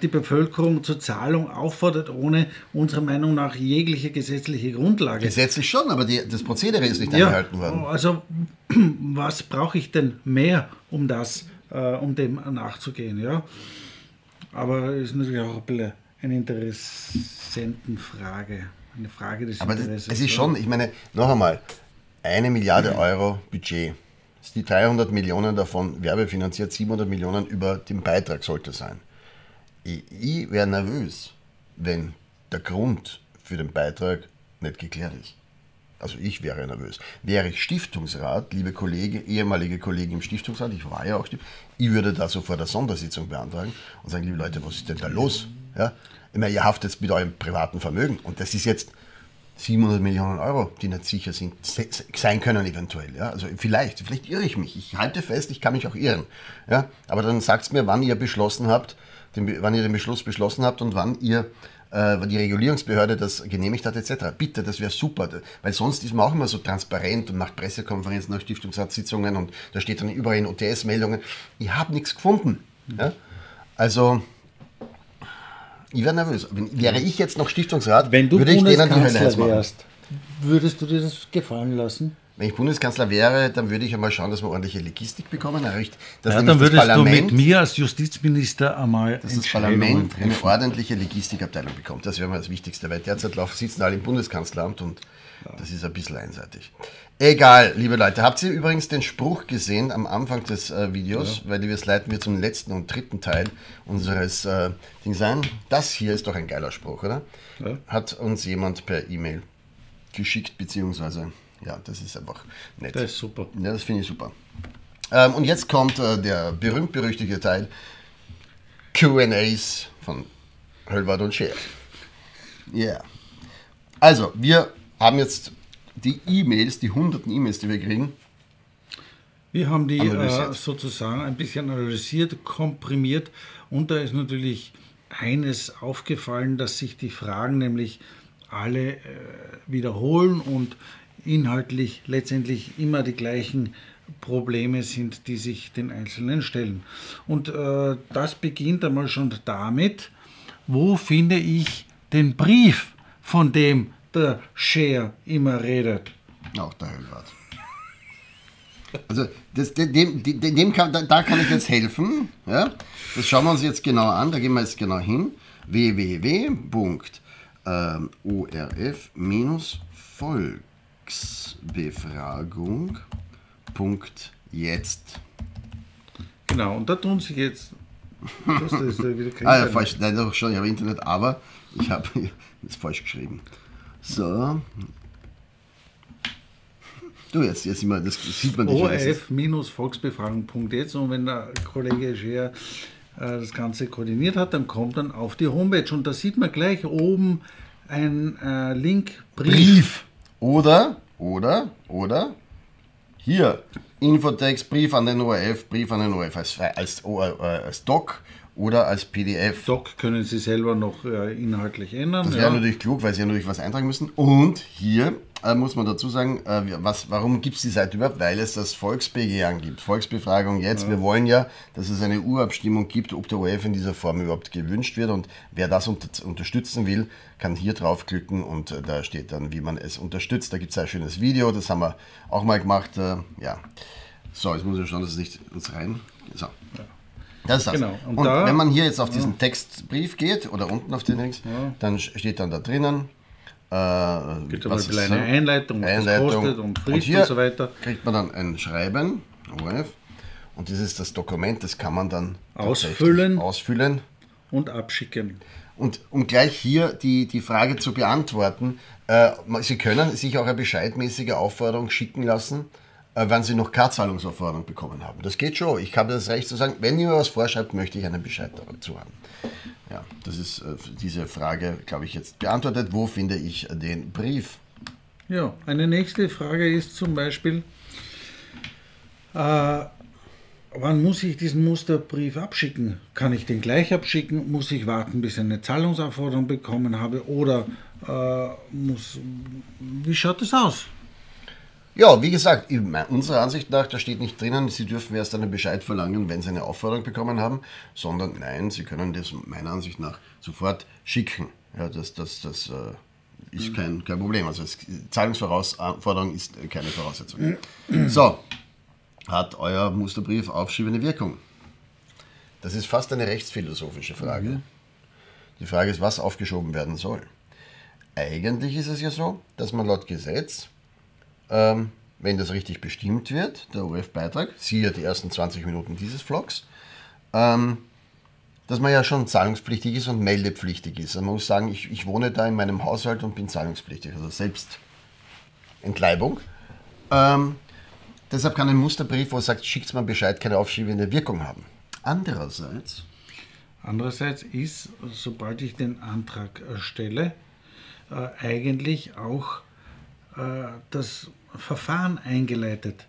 die Bevölkerung zur Zahlung auffordert, ohne unserer Meinung nach jegliche gesetzliche Grundlage. Gesetzlich schon, aber das Prozedere ist nicht eingehalten worden. Also was brauche ich denn mehr, um das, um dem nachzugehen? Ja? Aber es ist natürlich auch eine Interessentenfrage, eine Frage des Interesses. Aber es ist schon, ich meine, noch einmal, 1 Milliarde Euro Budget, die 300 Millionen davon werbefinanziert, 700 Millionen über den Beitrag sollte sein. Ich wäre nervös, wenn der Grund für den Beitrag nicht geklärt ist. Also ich wäre nervös. Wäre ich Stiftungsrat, liebe Kollege, ehemalige Kollegen im Stiftungsrat, ich war ja auch Stiftungsrat, ich würde da sofort eine Sondersitzung beantragen und sagen, liebe Leute, was ist denn da los? Ja? Ich meine, ihr haftet mit eurem privaten Vermögen und das ist jetzt 700 Millionen Euro, die nicht sicher sind, sein können eventuell. Ja? Also vielleicht irre ich mich, ich halte fest, ich kann mich auch irren. Ja? Aber dann sagt es mir, wann ihr beschlossen habt, wann ihr den Beschluss beschlossen habt und wann ihr die Regulierungsbehörde das genehmigt hat etc. Bitte, das wäre super, weil sonst ist man auch immer so transparent und macht Pressekonferenzen nach Stiftungsratssitzungen und da steht dann überall in OTS-Meldungen, ich habe nichts gefunden. Ja? Also, ich wäre nervös. Wäre ich jetzt noch Stiftungsrat, würde ich denen die Hölle heiß machen. Wenn du Bundeskanzler wärst, würdest du dir das gefallen lassen? Wenn ich Bundeskanzler wäre, dann würde ich einmal schauen, dass wir ordentliche Logistik bekommen. Dann würdest du mit mir als Justizminister einmal, dass das Parlament eine ordentliche Logistikabteilung bekommt. Das wäre mal das Wichtigste, weil derzeit sitzen alle im Bundeskanzleramt und das ist ein bisschen einseitig. Egal, liebe Leute. Habt ihr übrigens den Spruch gesehen am Anfang des Videos? Ja. Weil jetzt leiten wir zum letzten und dritten Teil unseres Dings ein. Das hier ist doch ein geiler Spruch, oder? Ja. Hat uns jemand per E-Mail geschickt, beziehungsweise... Ja, das ist einfach nett. Das ist super. Ja, das finde ich super. Und jetzt kommt der berühmt-berüchtigte Teil Q&As von Höllwarth und Scheer. Ja. Yeah. Also, wir haben jetzt die E-Mails, die hunderten E-Mails, die wir kriegen. Wir haben die sozusagen ein bisschen analysiert, komprimiert. Und da ist natürlich eines aufgefallen, dass sich die Fragen nämlich alle wiederholen und inhaltlich letztendlich immer die gleichen Probleme sind, die sich den Einzelnen stellen. Und das beginnt einmal schon damit, wo finde ich den Brief, von dem der Scheer immer redet? Auch der Höllwarth. Also da kann ich jetzt helfen. Ja? Das schauen wir uns jetzt genau an, da gehen wir jetzt genau hin. www.orf-volk Volksbefragung. Jetzt. Genau, und da tun sich jetzt... Das ist wieder kein falsch. Nein, doch schon, ich habe Internet, aber ich habe es falsch geschrieben. So. Du, jetzt immer, das sieht man nicht. ORF-Volksbefragung.jetzt, und wenn der Kollege Scheer das Ganze koordiniert hat, dann kommt dann auf die Homepage und da sieht man gleich oben ein Link, Brief. Oder, hier, Infotext, Brief an den ORF als Doc oder als PDF. Doc können Sie selber noch inhaltlich ändern. Das wäre natürlich klug, weil Sie ja natürlich was eintragen müssen. Und hier muss man dazu sagen, warum gibt es die Seite überhaupt? Weil es das Volksbegehren gibt. Volksbefragung jetzt. Ja. Wir wollen ja, dass es eine Urabstimmung gibt, ob der ORF in dieser Form überhaupt gewünscht wird. Und wer das unterstützen will, kann hier draufklicken und da steht dann, wie man es unterstützt. Da gibt es ein schönes Video, das haben wir auch mal gemacht. Ja. So, jetzt muss ich schauen, dass es nicht uns rein... So. Ja. Das ist das. Genau. Und da, wenn man hier jetzt auf diesen Textbrief geht, oder unten auf den Links, dann steht dann da drinnen, es gibt aber eine kleine Einleitung, was das kostet und Frist und so weiter. Kriegt man dann ein Schreiben, ORF, und das ist das Dokument, das kann man dann ausfüllen und abschicken. Und um gleich hier die Frage zu beantworten, Sie können sich auch eine bescheidmäßige Aufforderung schicken lassen, wenn Sie noch keine Zahlungsaufforderung bekommen haben. Das geht schon. Ich habe das Recht zu sagen, wenn ihr mir was vorschreibt, möchte ich einen Bescheid dazu haben. Ja, das ist diese Frage, glaube ich, jetzt beantwortet. Wo finde ich den Brief? Ja, eine nächste Frage ist zum Beispiel, wann muss ich diesen Musterbrief abschicken? Kann ich den gleich abschicken? Muss ich warten, bis ich eine Zahlungsaufforderung bekommen habe? Oder wie schaut das aus? Ja, wie gesagt, unserer Ansicht nach, da steht nicht drinnen, Sie dürfen erst einen Bescheid verlangen, wenn Sie eine Aufforderung bekommen haben, sondern nein, Sie können das meiner Ansicht nach sofort schicken. Ja, das ist kein Problem. Also Zahlungsaufforderung ist keine Voraussetzung. So, hat euer Musterbrief aufschiebende Wirkung? Das ist fast eine rechtsphilosophische Frage. Mhm. Die Frage ist, was aufgeschoben werden soll. Eigentlich ist es ja so, dass man laut Gesetz, wenn das richtig bestimmt wird, der ORF-Beitrag, siehe die ersten 20 Minuten dieses Vlogs, dass man ja schon zahlungspflichtig ist und meldepflichtig ist. Man muss sagen, ich wohne da in meinem Haushalt und bin zahlungspflichtig, also Selbstentleibung. Deshalb kann ein Musterbrief, wo es sagt, schickt man Bescheid, keine aufschiebende Wirkung haben. Andererseits ist, sobald ich den Antrag stelle, eigentlich auch das Verfahren eingeleitet.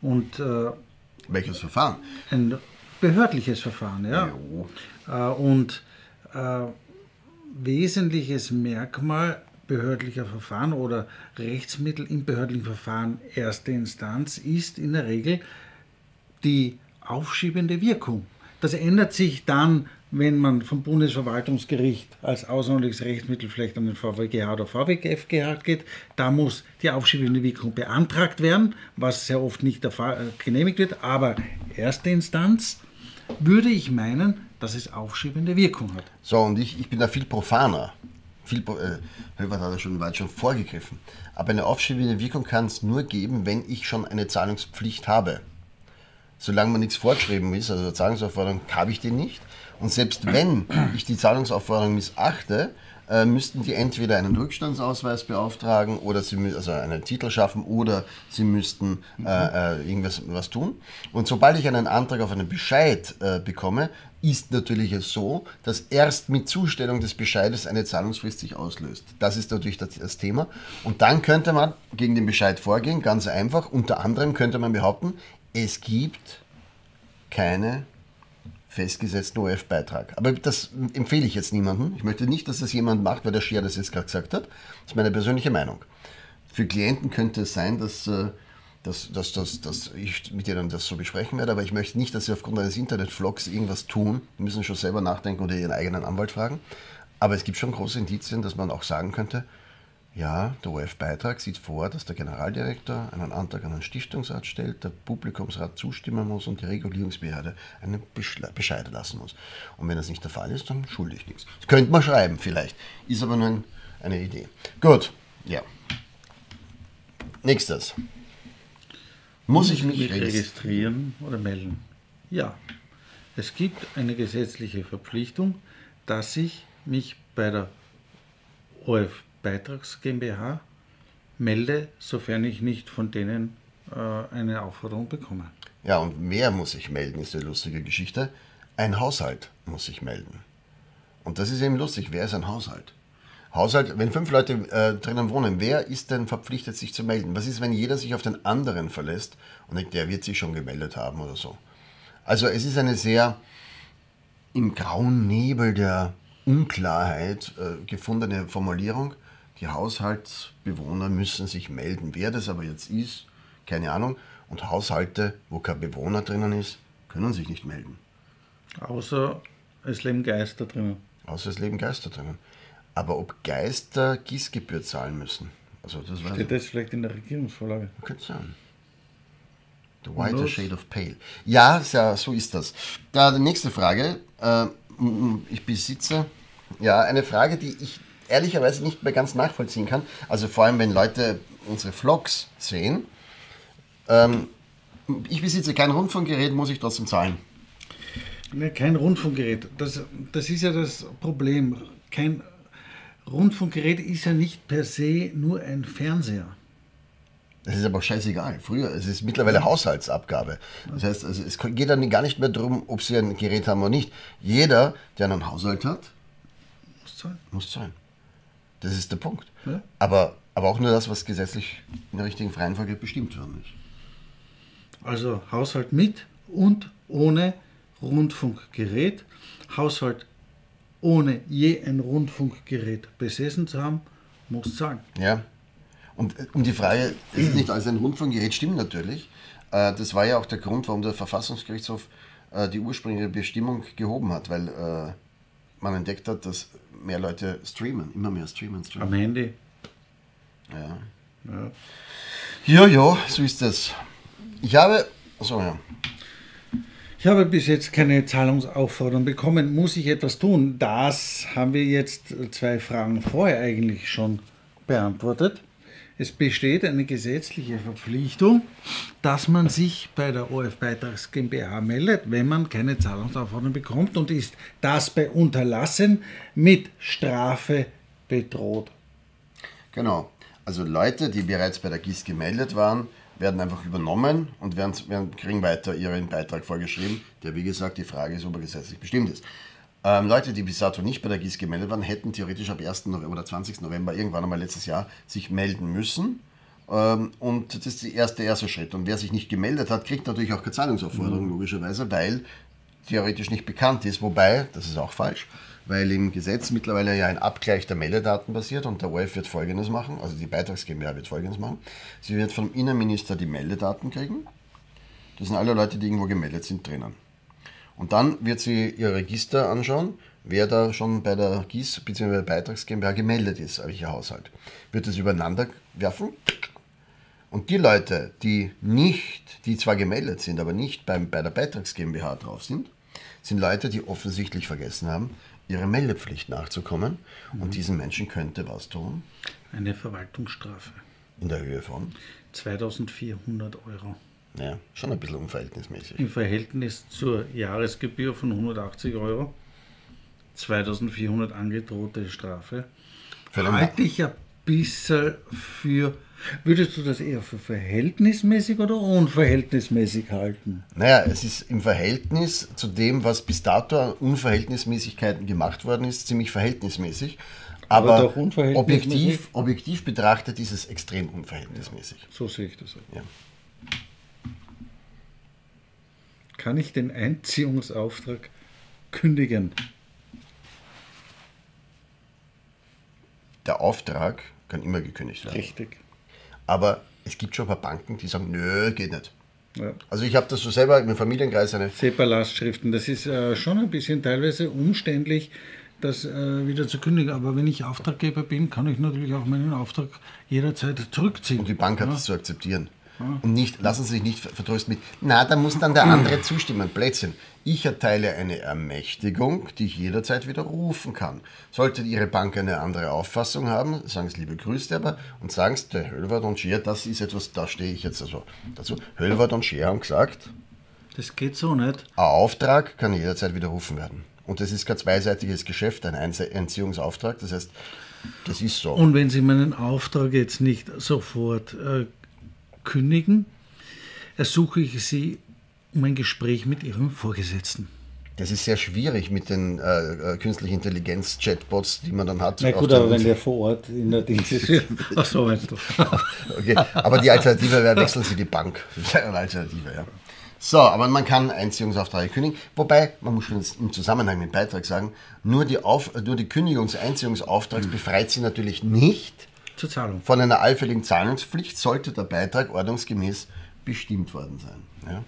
Und welches Verfahren? Ein behördliches Verfahren, ja. Und wesentliches Merkmal behördlicher Verfahren oder Rechtsmittel im behördlichen Verfahren erster Instanz ist in der Regel die aufschiebende Wirkung. Das ändert sich dann, wenn man vom Bundesverwaltungsgericht als außerordentliches Rechtsmittel vielleicht an den VWGH oder VWFGH geht, da muss die aufschiebende Wirkung beantragt werden, was sehr oft nicht genehmigt wird, aber erste Instanz würde ich meinen, dass es aufschiebende Wirkung hat. So, und ich bin da viel profaner. Höllwarth hat ja schon weit vorgegriffen. Aber eine aufschiebende Wirkung kann es nur geben, wenn ich schon eine Zahlungspflicht habe. Solange mir nichts vorgeschrieben ist, also eine Zahlungsaufforderung, habe ich den nicht. Und selbst wenn ich die Zahlungsaufforderung missachte, müssten die entweder einen Rückstandsausweis beauftragen oder sie müssen also einen Titel schaffen oder sie müssten irgendwas tun. Und sobald ich einen Antrag auf einen Bescheid bekomme, ist natürlich es so, dass erst mit Zustellung des Bescheides eine Zahlungsfrist sich auslöst. Das ist natürlich das Thema. Und dann könnte man gegen den Bescheid vorgehen, ganz einfach. Unter anderem könnte man behaupten, es gibt keine festgesetzten ORF-Beitrag. Aber das empfehle ich jetzt niemandem. Ich möchte nicht, dass das jemand macht, weil der Scheer das jetzt gerade gesagt hat. Das ist meine persönliche Meinung. Für Klienten könnte es sein, dass ich mit denen das so besprechen werde, aber ich möchte nicht, dass sie aufgrund eines Internet-Vlogs irgendwas tun. Die müssen schon selber nachdenken oder ihren eigenen Anwalt fragen. Aber es gibt schon große Indizien, dass man auch sagen könnte, ja, der ORF-Beitrag sieht vor, dass der Generaldirektor einen Antrag an den Stiftungsrat stellt, der Publikumsrat zustimmen muss und die Regulierungsbehörde einen Bescheid erlassen muss. Und wenn das nicht der Fall ist, dann schulde ich nichts. Das könnte man schreiben vielleicht, ist aber nur eine Idee. Gut, ja. Nächstes. Muss ich mich registrieren oder melden? Ja. Es gibt eine gesetzliche Verpflichtung, dass ich mich bei der ORF-Beitrags GmbH melde, sofern ich nicht von denen eine Aufforderung bekomme. Ja, und mehr muss ich melden, ist eine lustige Geschichte. Ein Haushalt muss ich melden. Und das ist eben lustig, wer ist ein Haushalt? Haushalt, wenn 5 Leute drinnen wohnen, wer ist denn verpflichtet, sich zu melden? Was ist, wenn jeder sich auf den anderen verlässt und denkt, der wird sich schon gemeldet haben oder so? Also es ist eine sehr im grauen Nebel der Unklarheit gefundene Formulierung. Die Haushaltsbewohner müssen sich melden. Wer das aber jetzt ist, keine Ahnung. Und Haushalte, wo kein Bewohner drinnen ist, können sich nicht melden. Außer es leben Geister drinnen. Außer es leben Geister drinnen. Aber ob Geister GIS-Gebühr zahlen müssen? Also das steht das vielleicht in der Regierungsvorlage? Könnte sein. The whiter shade of pale. Ja, so ist das. Da, die nächste Frage. Ich besitze eine Frage, die ich ehrlicherweise nicht mehr ganz nachvollziehen kann. Also vor allem, wenn Leute unsere Vlogs sehen. Ich besitze kein Rundfunkgerät, muss ich trotzdem zahlen? Kein Rundfunkgerät. Das ist ja das Problem. Kein Rundfunkgerät ist ja nicht per se nur ein Fernseher. Das ist aber auch scheißegal. Früher, es ist mittlerweile Haushaltsabgabe. Das heißt, also es geht dann gar nicht mehr darum, ob sie ein Gerät haben oder nicht. Jeder, der einen Haushalt hat, muss zahlen. Das ist der Punkt. Ja. Aber auch nur das, was gesetzlich in der richtigen Reihenfolge bestimmt worden ist. Also Haushalt mit und ohne Rundfunkgerät. Haushalt ohne je ein Rundfunkgerät besessen zu haben, muss zahlen. Ja. Und die Frage, es ist nicht alles ein Rundfunkgerät, stimmt natürlich. Das war ja auch der Grund, warum der Verfassungsgerichtshof die ursprüngliche Bestimmung gehoben hat, weil man entdeckt hat, dass mehr Leute streamen, immer mehr streamen. Am Handy. Ja. Ja, so ist das. Ich habe bis jetzt keine Zahlungsaufforderung bekommen. Muss ich etwas tun? Das haben wir jetzt 2 Fragen vorher eigentlich schon beantwortet. Es besteht eine gesetzliche Verpflichtung, dass man sich bei der ORF-Beitrags GmbH meldet, wenn man keine Zahlungsaufforderung bekommt und ist das bei Unterlassen mit Strafe bedroht. Genau. Also Leute, die bereits bei der GIS gemeldet waren, werden einfach übernommen und kriegen weiter ihren Beitrag vorgeschrieben, der, wie gesagt, die Frage ist, ob er gesetzlich bestimmt ist. Leute, die bis dato nicht bei der GIS gemeldet waren, hätten theoretisch ab 1. November oder 20. November irgendwann einmal letztes Jahr sich melden müssen. Und das ist der erste Schritt. Und wer sich nicht gemeldet hat, kriegt natürlich auch keine Zahlungsaufforderung, logischerweise, weil theoretisch nicht bekannt ist. Wobei, das ist auch falsch, weil im Gesetz mittlerweile ja ein Abgleich der Meldedaten passiert und der ORF wird Folgendes machen, also die Beitrags GmbH wird Folgendes machen. Sie wird vom Innenminister die Meldedaten kriegen. Das sind alle Leute, die irgendwo gemeldet sind, drinnen. Und dann wird sie ihr Register anschauen, wer da schon bei der GIS bzw. Beitrags GmbH gemeldet ist, welcher Haushalt. Wird das übereinander werfen und die Leute, die zwar gemeldet sind, aber nicht bei der Beitrags GmbH drauf sind, sind Leute, die offensichtlich vergessen haben, ihre Meldepflicht nachzukommen. Und diesen Menschen könnte was tun? Eine Verwaltungsstrafe. In der Höhe von? 2.400 €. Ja, schon ein bisschen unverhältnismäßig. Im Verhältnis zur Jahresgebühr von 180 € 2.400 angedrohte Strafe. Halte ich ein bisschen für... Würdest du das eher für verhältnismäßig oder unverhältnismäßig halten? Naja, es ist im Verhältnis zu dem, was bis dato an Unverhältnismäßigkeiten gemacht worden ist, ziemlich verhältnismäßig. Aber doch unverhältnismäßig. Objektiv betrachtet ist es extrem unverhältnismäßig. Ja, so sehe ich das auch. Ja. Kann ich den Einziehungsauftrag kündigen? Der Auftrag kann immer gekündigt werden. Richtig. Aber es gibt schon ein paar Banken, die sagen, nö, geht nicht. Ja. Also ich habe das so selber im Familienkreis. SEPA-Lastschriften, das ist schon ein bisschen teilweise umständlich, das wieder zu kündigen. Aber wenn ich Auftraggeber bin, kann ich natürlich auch meinen Auftrag jederzeit zurückziehen. Und die Bank hat es zu akzeptieren. Und nicht, lassen Sie sich nicht vertrösten mit, na, da muss dann der andere zustimmen. Blödsinn. Ich erteile eine Ermächtigung, die ich jederzeit widerrufen kann. Sollte Ihre Bank eine andere Auffassung haben, sagen Sie liebe Grüße aber und sagen Sie, der Höllwarth und SCHEER, das ist etwas, da stehe ich jetzt also dazu. Höllwarth und SCHEER haben gesagt, Das geht so nicht. Ein Auftrag kann jederzeit widerrufen werden. Und das ist kein zweiseitiges Geschäft, ein Entziehungsauftrag. Das heißt, das ist so. Und wenn Sie meinen Auftrag jetzt nicht sofort kündigen, ersuche ich Sie um ein Gespräch mit Ihrem Vorgesetzten. Das ist sehr schwierig mit den künstlichen Intelligenz-Chatbots, die man dann hat. Na gut, aber wenn der vor Ort in der Dienst ist. Ach so, meinst du. Okay. Aber die Alternative wäre, wechseln Sie die Bank. Das wäre eine Alternative, ja. So, aber man kann Einziehungsaufträge kündigen, wobei, man muss schon im Zusammenhang mit dem Beitrag sagen, nur die Kündigungs-Einziehungsauftrags befreit Sie natürlich nicht zur Zahlung. Von einer allfälligen Zahlungspflicht, sollte der Beitrag ordnungsgemäß bestimmt worden sein. Ja?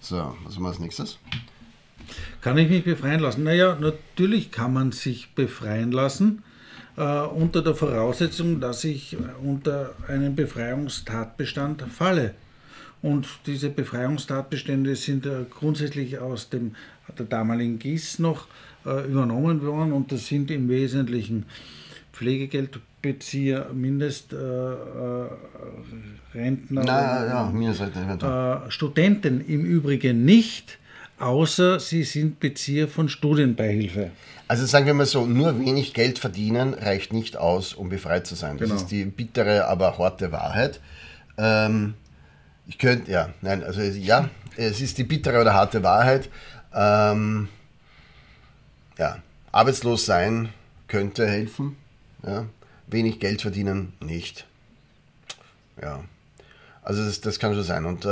So, was haben wir als nächstes? Kann ich mich befreien lassen? Naja, natürlich kann man sich befreien lassen, unter der Voraussetzung, dass ich unter einen Befreiungstatbestand falle. Und diese Befreiungstatbestände sind grundsätzlich aus der damaligen GIS noch übernommen worden, und das sind im Wesentlichen Pflegegeldbezieher, Mindestrentner, Studenten im Übrigen nicht, außer sie sind Bezieher von Studienbeihilfe. Also sagen wir mal so, nur wenig Geld verdienen reicht nicht aus, um befreit zu sein. Das ist die bittere, aber harte Wahrheit. Es ist die bittere oder harte Wahrheit. Arbeitslos sein könnte helfen, ja. Wenig Geld verdienen nicht. Ja, also das kann schon sein. Und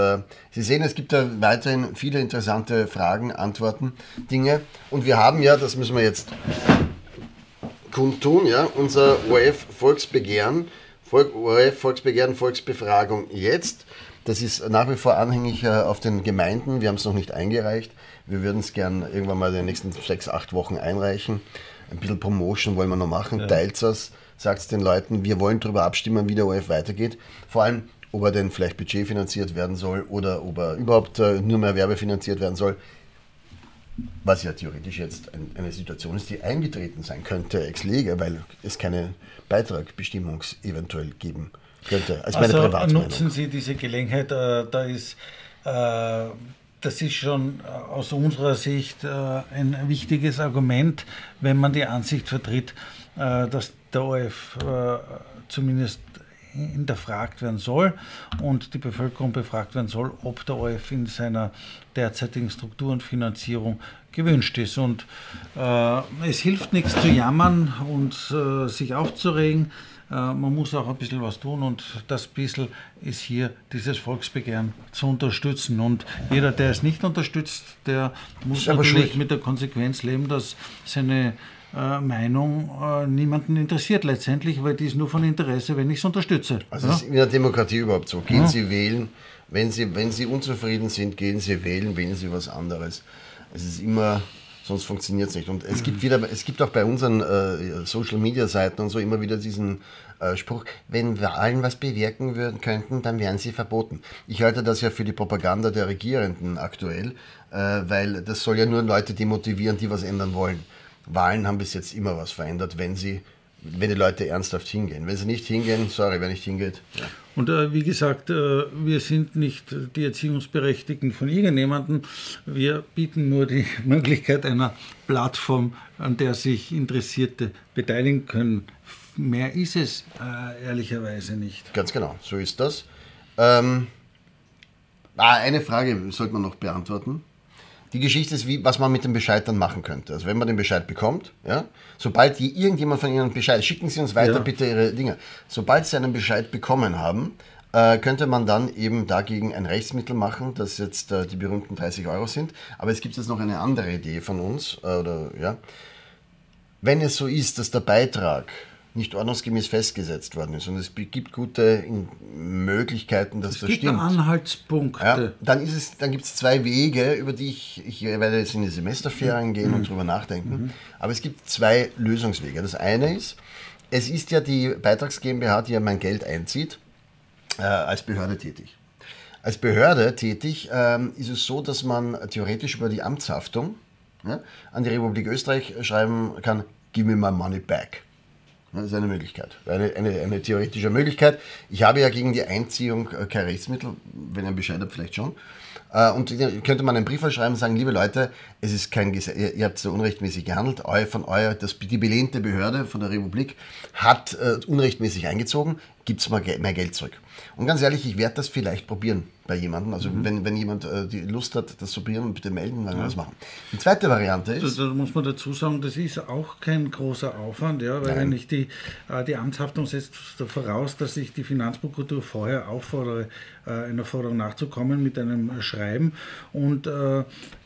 Sie sehen, es gibt da weiterhin viele interessante Fragen, Antworten, Dinge. Und wir haben ja, das müssen wir jetzt kundtun, ja, unser ORF-Volksbegehren, Volksbefragung jetzt. Das ist nach wie vor anhängig auf den Gemeinden. Wir haben es noch nicht eingereicht. Wir würden es gern irgendwann mal in den nächsten 6-8 Wochen einreichen. Ein bisschen Promotion wollen wir noch machen. Ja. Teilt es, sagt es den Leuten. Wir wollen darüber abstimmen, wie der ORF weitergeht. Vor allem, ob er denn vielleicht budgetfinanziert werden soll oder ob er überhaupt nur mehr werbefinanziert werden soll. Was ja theoretisch jetzt eine Situation ist, die eingetreten sein könnte, ex lege, weil es keine Beitragsbestimmung eventuell geben könnte. Also nutzen Sie diese Gelegenheit, das ist schon aus unserer Sicht ein wichtiges Argument, wenn man die Ansicht vertritt, dass der ORF zumindest hinterfragt werden soll und die Bevölkerung befragt werden soll, ob der ORF in seiner derzeitigen Struktur und Finanzierung gewünscht ist. Und es hilft nichts zu jammern und sich aufzuregen. Man muss auch ein bisschen was tun, und das bisschen ist hier, dieses Volksbegehren zu unterstützen. Und jeder, der es nicht unterstützt, der muss natürlich mit der Konsequenz leben, dass seine Meinung niemanden interessiert letztendlich, weil die ist nur von Interesse, wenn ich es unterstütze. Also das ist in der Demokratie überhaupt so. Gehen Sie wählen, wenn Sie unzufrieden sind, gehen Sie wählen, wählen Sie was anderes. Es ist immer... Sonst funktioniert es nicht. Und es gibt auch bei unseren Social-Media-Seiten und so immer wieder diesen Spruch, wenn Wahlen was bewirken könnten, dann wären sie verboten. Ich halte das ja für die Propaganda der Regierenden aktuell, weil das soll ja nur Leute demotivieren, die was ändern wollen. Wahlen haben bis jetzt immer was verändert, wenn die Leute ernsthaft hingehen. Wenn sie nicht hingehen, sorry, wer nicht hingeht. Ja. Und wie gesagt, wir sind nicht die Erziehungsberechtigten von irgendjemandem. Wir bieten nur die Möglichkeit einer Plattform, an der sich Interessierte beteiligen können. Mehr ist es ehrlicherweise nicht. Ganz genau, so ist das. Eine Frage sollte man noch beantworten. Die Geschichte ist, was man mit dem Bescheid dann machen könnte. Also wenn man den Bescheid bekommt, ja, sobald irgendjemand von Ihnen Bescheid, schicken Sie uns weiter bitte Ihre Dinge. Sobald Sie einen Bescheid bekommen haben, könnte man dann eben dagegen ein Rechtsmittel machen, das jetzt die berühmten 30 € sind. Aber es gibt jetzt noch eine andere Idee von uns. Wenn es so ist, dass der Beitrag nicht ordnungsgemäß festgesetzt worden ist und es gibt gute Möglichkeiten, dass das stimmt. Es gibt Anhaltspunkte. Ja, dann gibt es zwei Wege, über die ich werde jetzt in die Semesterferien gehen und drüber nachdenken, aber es gibt zwei Lösungswege. Das eine ist, es ist ja die Beitrags GmbH, die ja mein Geld einzieht, als Behörde tätig. Als Behörde tätig ist es so, dass man theoretisch über die Amtshaftung an die Republik Österreich schreiben kann, give me my money back. Das ist eine Möglichkeit, eine theoretische Möglichkeit. Ich habe ja gegen die Einziehung kein Rechtsmittel, wenn ihr einen Bescheid habt, vielleicht schon. Und könnte man einen Brief schreiben und sagen, liebe Leute, es ist kein Gesetz, ihr habt so unrechtmäßig gehandelt, die belehnte Behörde von der Republik hat unrechtmäßig eingezogen, gibt es mal mehr Geld zurück. Und ganz ehrlich, ich werde das vielleicht probieren bei jemandem. Also wenn jemand die Lust hat, das zu probieren, bitte melden, dann wir das machen. Die zweite Variante ist... Da muss man dazu sagen, das ist auch kein großer Aufwand, ja, weil eigentlich die Amtshaftung setzt voraus, dass ich die Finanzprokuratur vorher auffordere, einer Forderung nachzukommen mit einem Schreiben. Und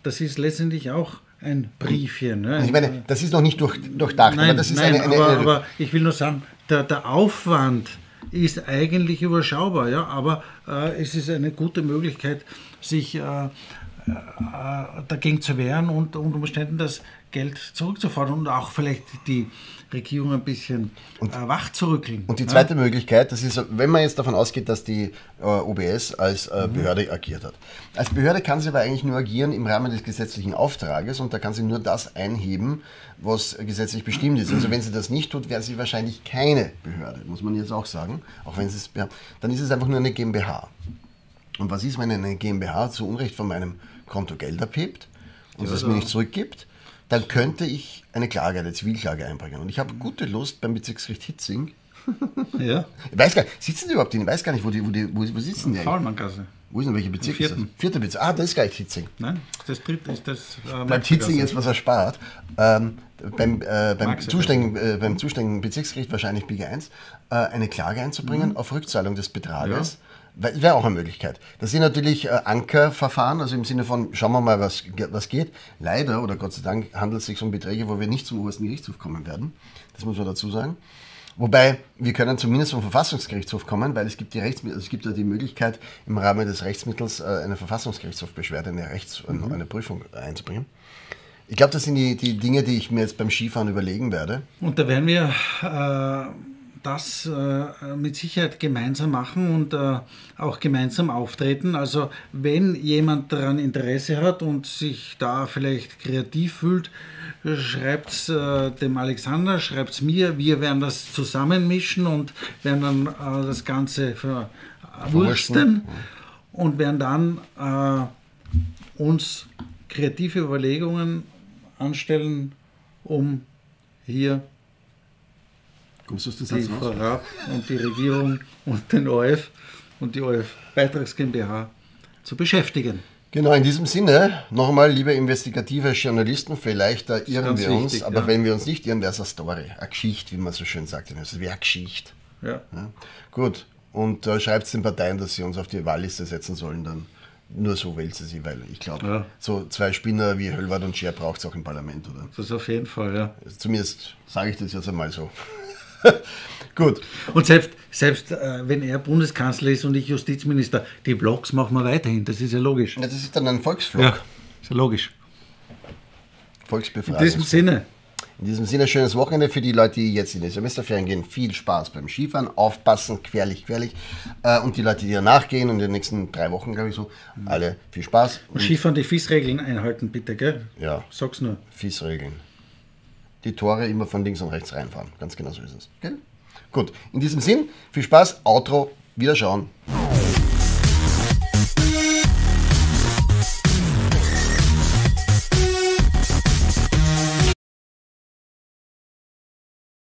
das ist letztendlich auch ein Briefchen. Ne? Also ich meine, das ist noch nicht durchdacht. Nein, aber das ist aber ich will nur sagen, der Aufwand ist eigentlich überschaubar, ja, aber es ist eine gute Möglichkeit, sich dagegen zu wehren und unter Umständen das Geld zurückzufordern und auch vielleicht die Regierung ein bisschen wach zu rütteln. Und die zweite Möglichkeit, das ist, wenn man jetzt davon ausgeht, dass die OBS als Behörde agiert hat. Als Behörde kann sie aber eigentlich nur agieren im Rahmen des gesetzlichen Auftrages und da kann sie nur das einheben, was gesetzlich bestimmt ist. Also wenn sie das nicht tut, wäre sie wahrscheinlich keine Behörde, muss man jetzt auch sagen. Auch wenn sie es, dann ist es einfach nur eine GmbH. Und was ist, wenn eine GmbH zu Unrecht von meinem Konto Geld abhebt und es mir nicht zurückgibt? Dann könnte ich eine Zivilklage einbringen. Und ich habe gute Lust beim Bezirksgericht Hietzing. Ja. Ich weiß gar nicht, sitzen die überhaupt hin? Ich weiß gar nicht, wo sitzen die? Faulmanngasse. Wo ist denn welcher Bezirk? Vierter Bezirk. Ah, das ist gar nicht Hietzing. Nein, das dritte ist das. Bleibt Hietzing jetzt was erspart. Beim zuständigen Bezirksgericht, wahrscheinlich BG1, eine Klage einzubringen auf Rückzahlung des Betrages. Ja. Wäre auch eine Möglichkeit. Das sind natürlich Ankerverfahren, also im Sinne von, schauen wir mal, was geht. Leider, oder Gott sei Dank, handelt es sich um Beträge, wo wir nicht zum obersten Gerichtshof kommen werden. Das muss man dazu sagen. Wobei, wir können zumindest vom Verfassungsgerichtshof kommen, weil es gibt ja die Möglichkeit, im Rahmen des Rechtsmittels eine Verfassungsgerichtshofbeschwerde, eine Prüfung einzubringen. Ich glaube, das sind die Dinge, die ich mir jetzt beim Skifahren überlegen werde. Und da werden wir... das mit Sicherheit gemeinsam machen und auch gemeinsam auftreten. Also wenn jemand daran Interesse hat und sich da vielleicht kreativ fühlt, schreibt es dem Alexander, schreibt es mir. Wir werden das zusammenmischen und werden dann das Ganze verwursten und werden dann uns kreative Überlegungen anstellen, um hier die Frau Raab und die Regierung und den ORF und die ORF-Beitrags GmbH zu beschäftigen. Genau, in diesem Sinne, nochmal, liebe investigative Journalisten, vielleicht irren wir uns, aber wenn wir uns nicht irren, wäre es eine Story, eine Geschichte, wie man so schön sagt. Das wäre eine Geschichte. Ja. Ja. Gut, und schreibt es den Parteien, dass sie uns auf die Wahlliste setzen sollen, dann nur so wählt sie sie, weil ich glaube, so zwei Spinner wie Höllwarth und Scheer braucht es auch im Parlament, oder? Das ist auf jeden Fall, ja. Zumindest sage ich das jetzt einmal so. Gut. Und selbst wenn er Bundeskanzler ist und ich Justizminister, die Vlogs machen wir weiterhin, das ist ja logisch. Ja, das ist dann ein Volksvlog. Ja, ist ja logisch. Volksbefragung. In diesem Sinne. In diesem Sinne, schönes Wochenende für die Leute, die jetzt in die Semesterferien gehen. Viel Spaß beim Skifahren, aufpassen, querlich. Und die Leute, die danach gehen und in den nächsten 3 Wochen, glaube ich so, alle viel Spaß. Und Skifahren die FIS-Regeln einhalten, bitte, gell? Ja. Sag's nur. FIS-Regeln. Die Tore immer von links und rechts reinfahren. Ganz genau so ist es. Okay? Gut, in diesem Sinn, viel Spaß, Outro, Wiederschauen.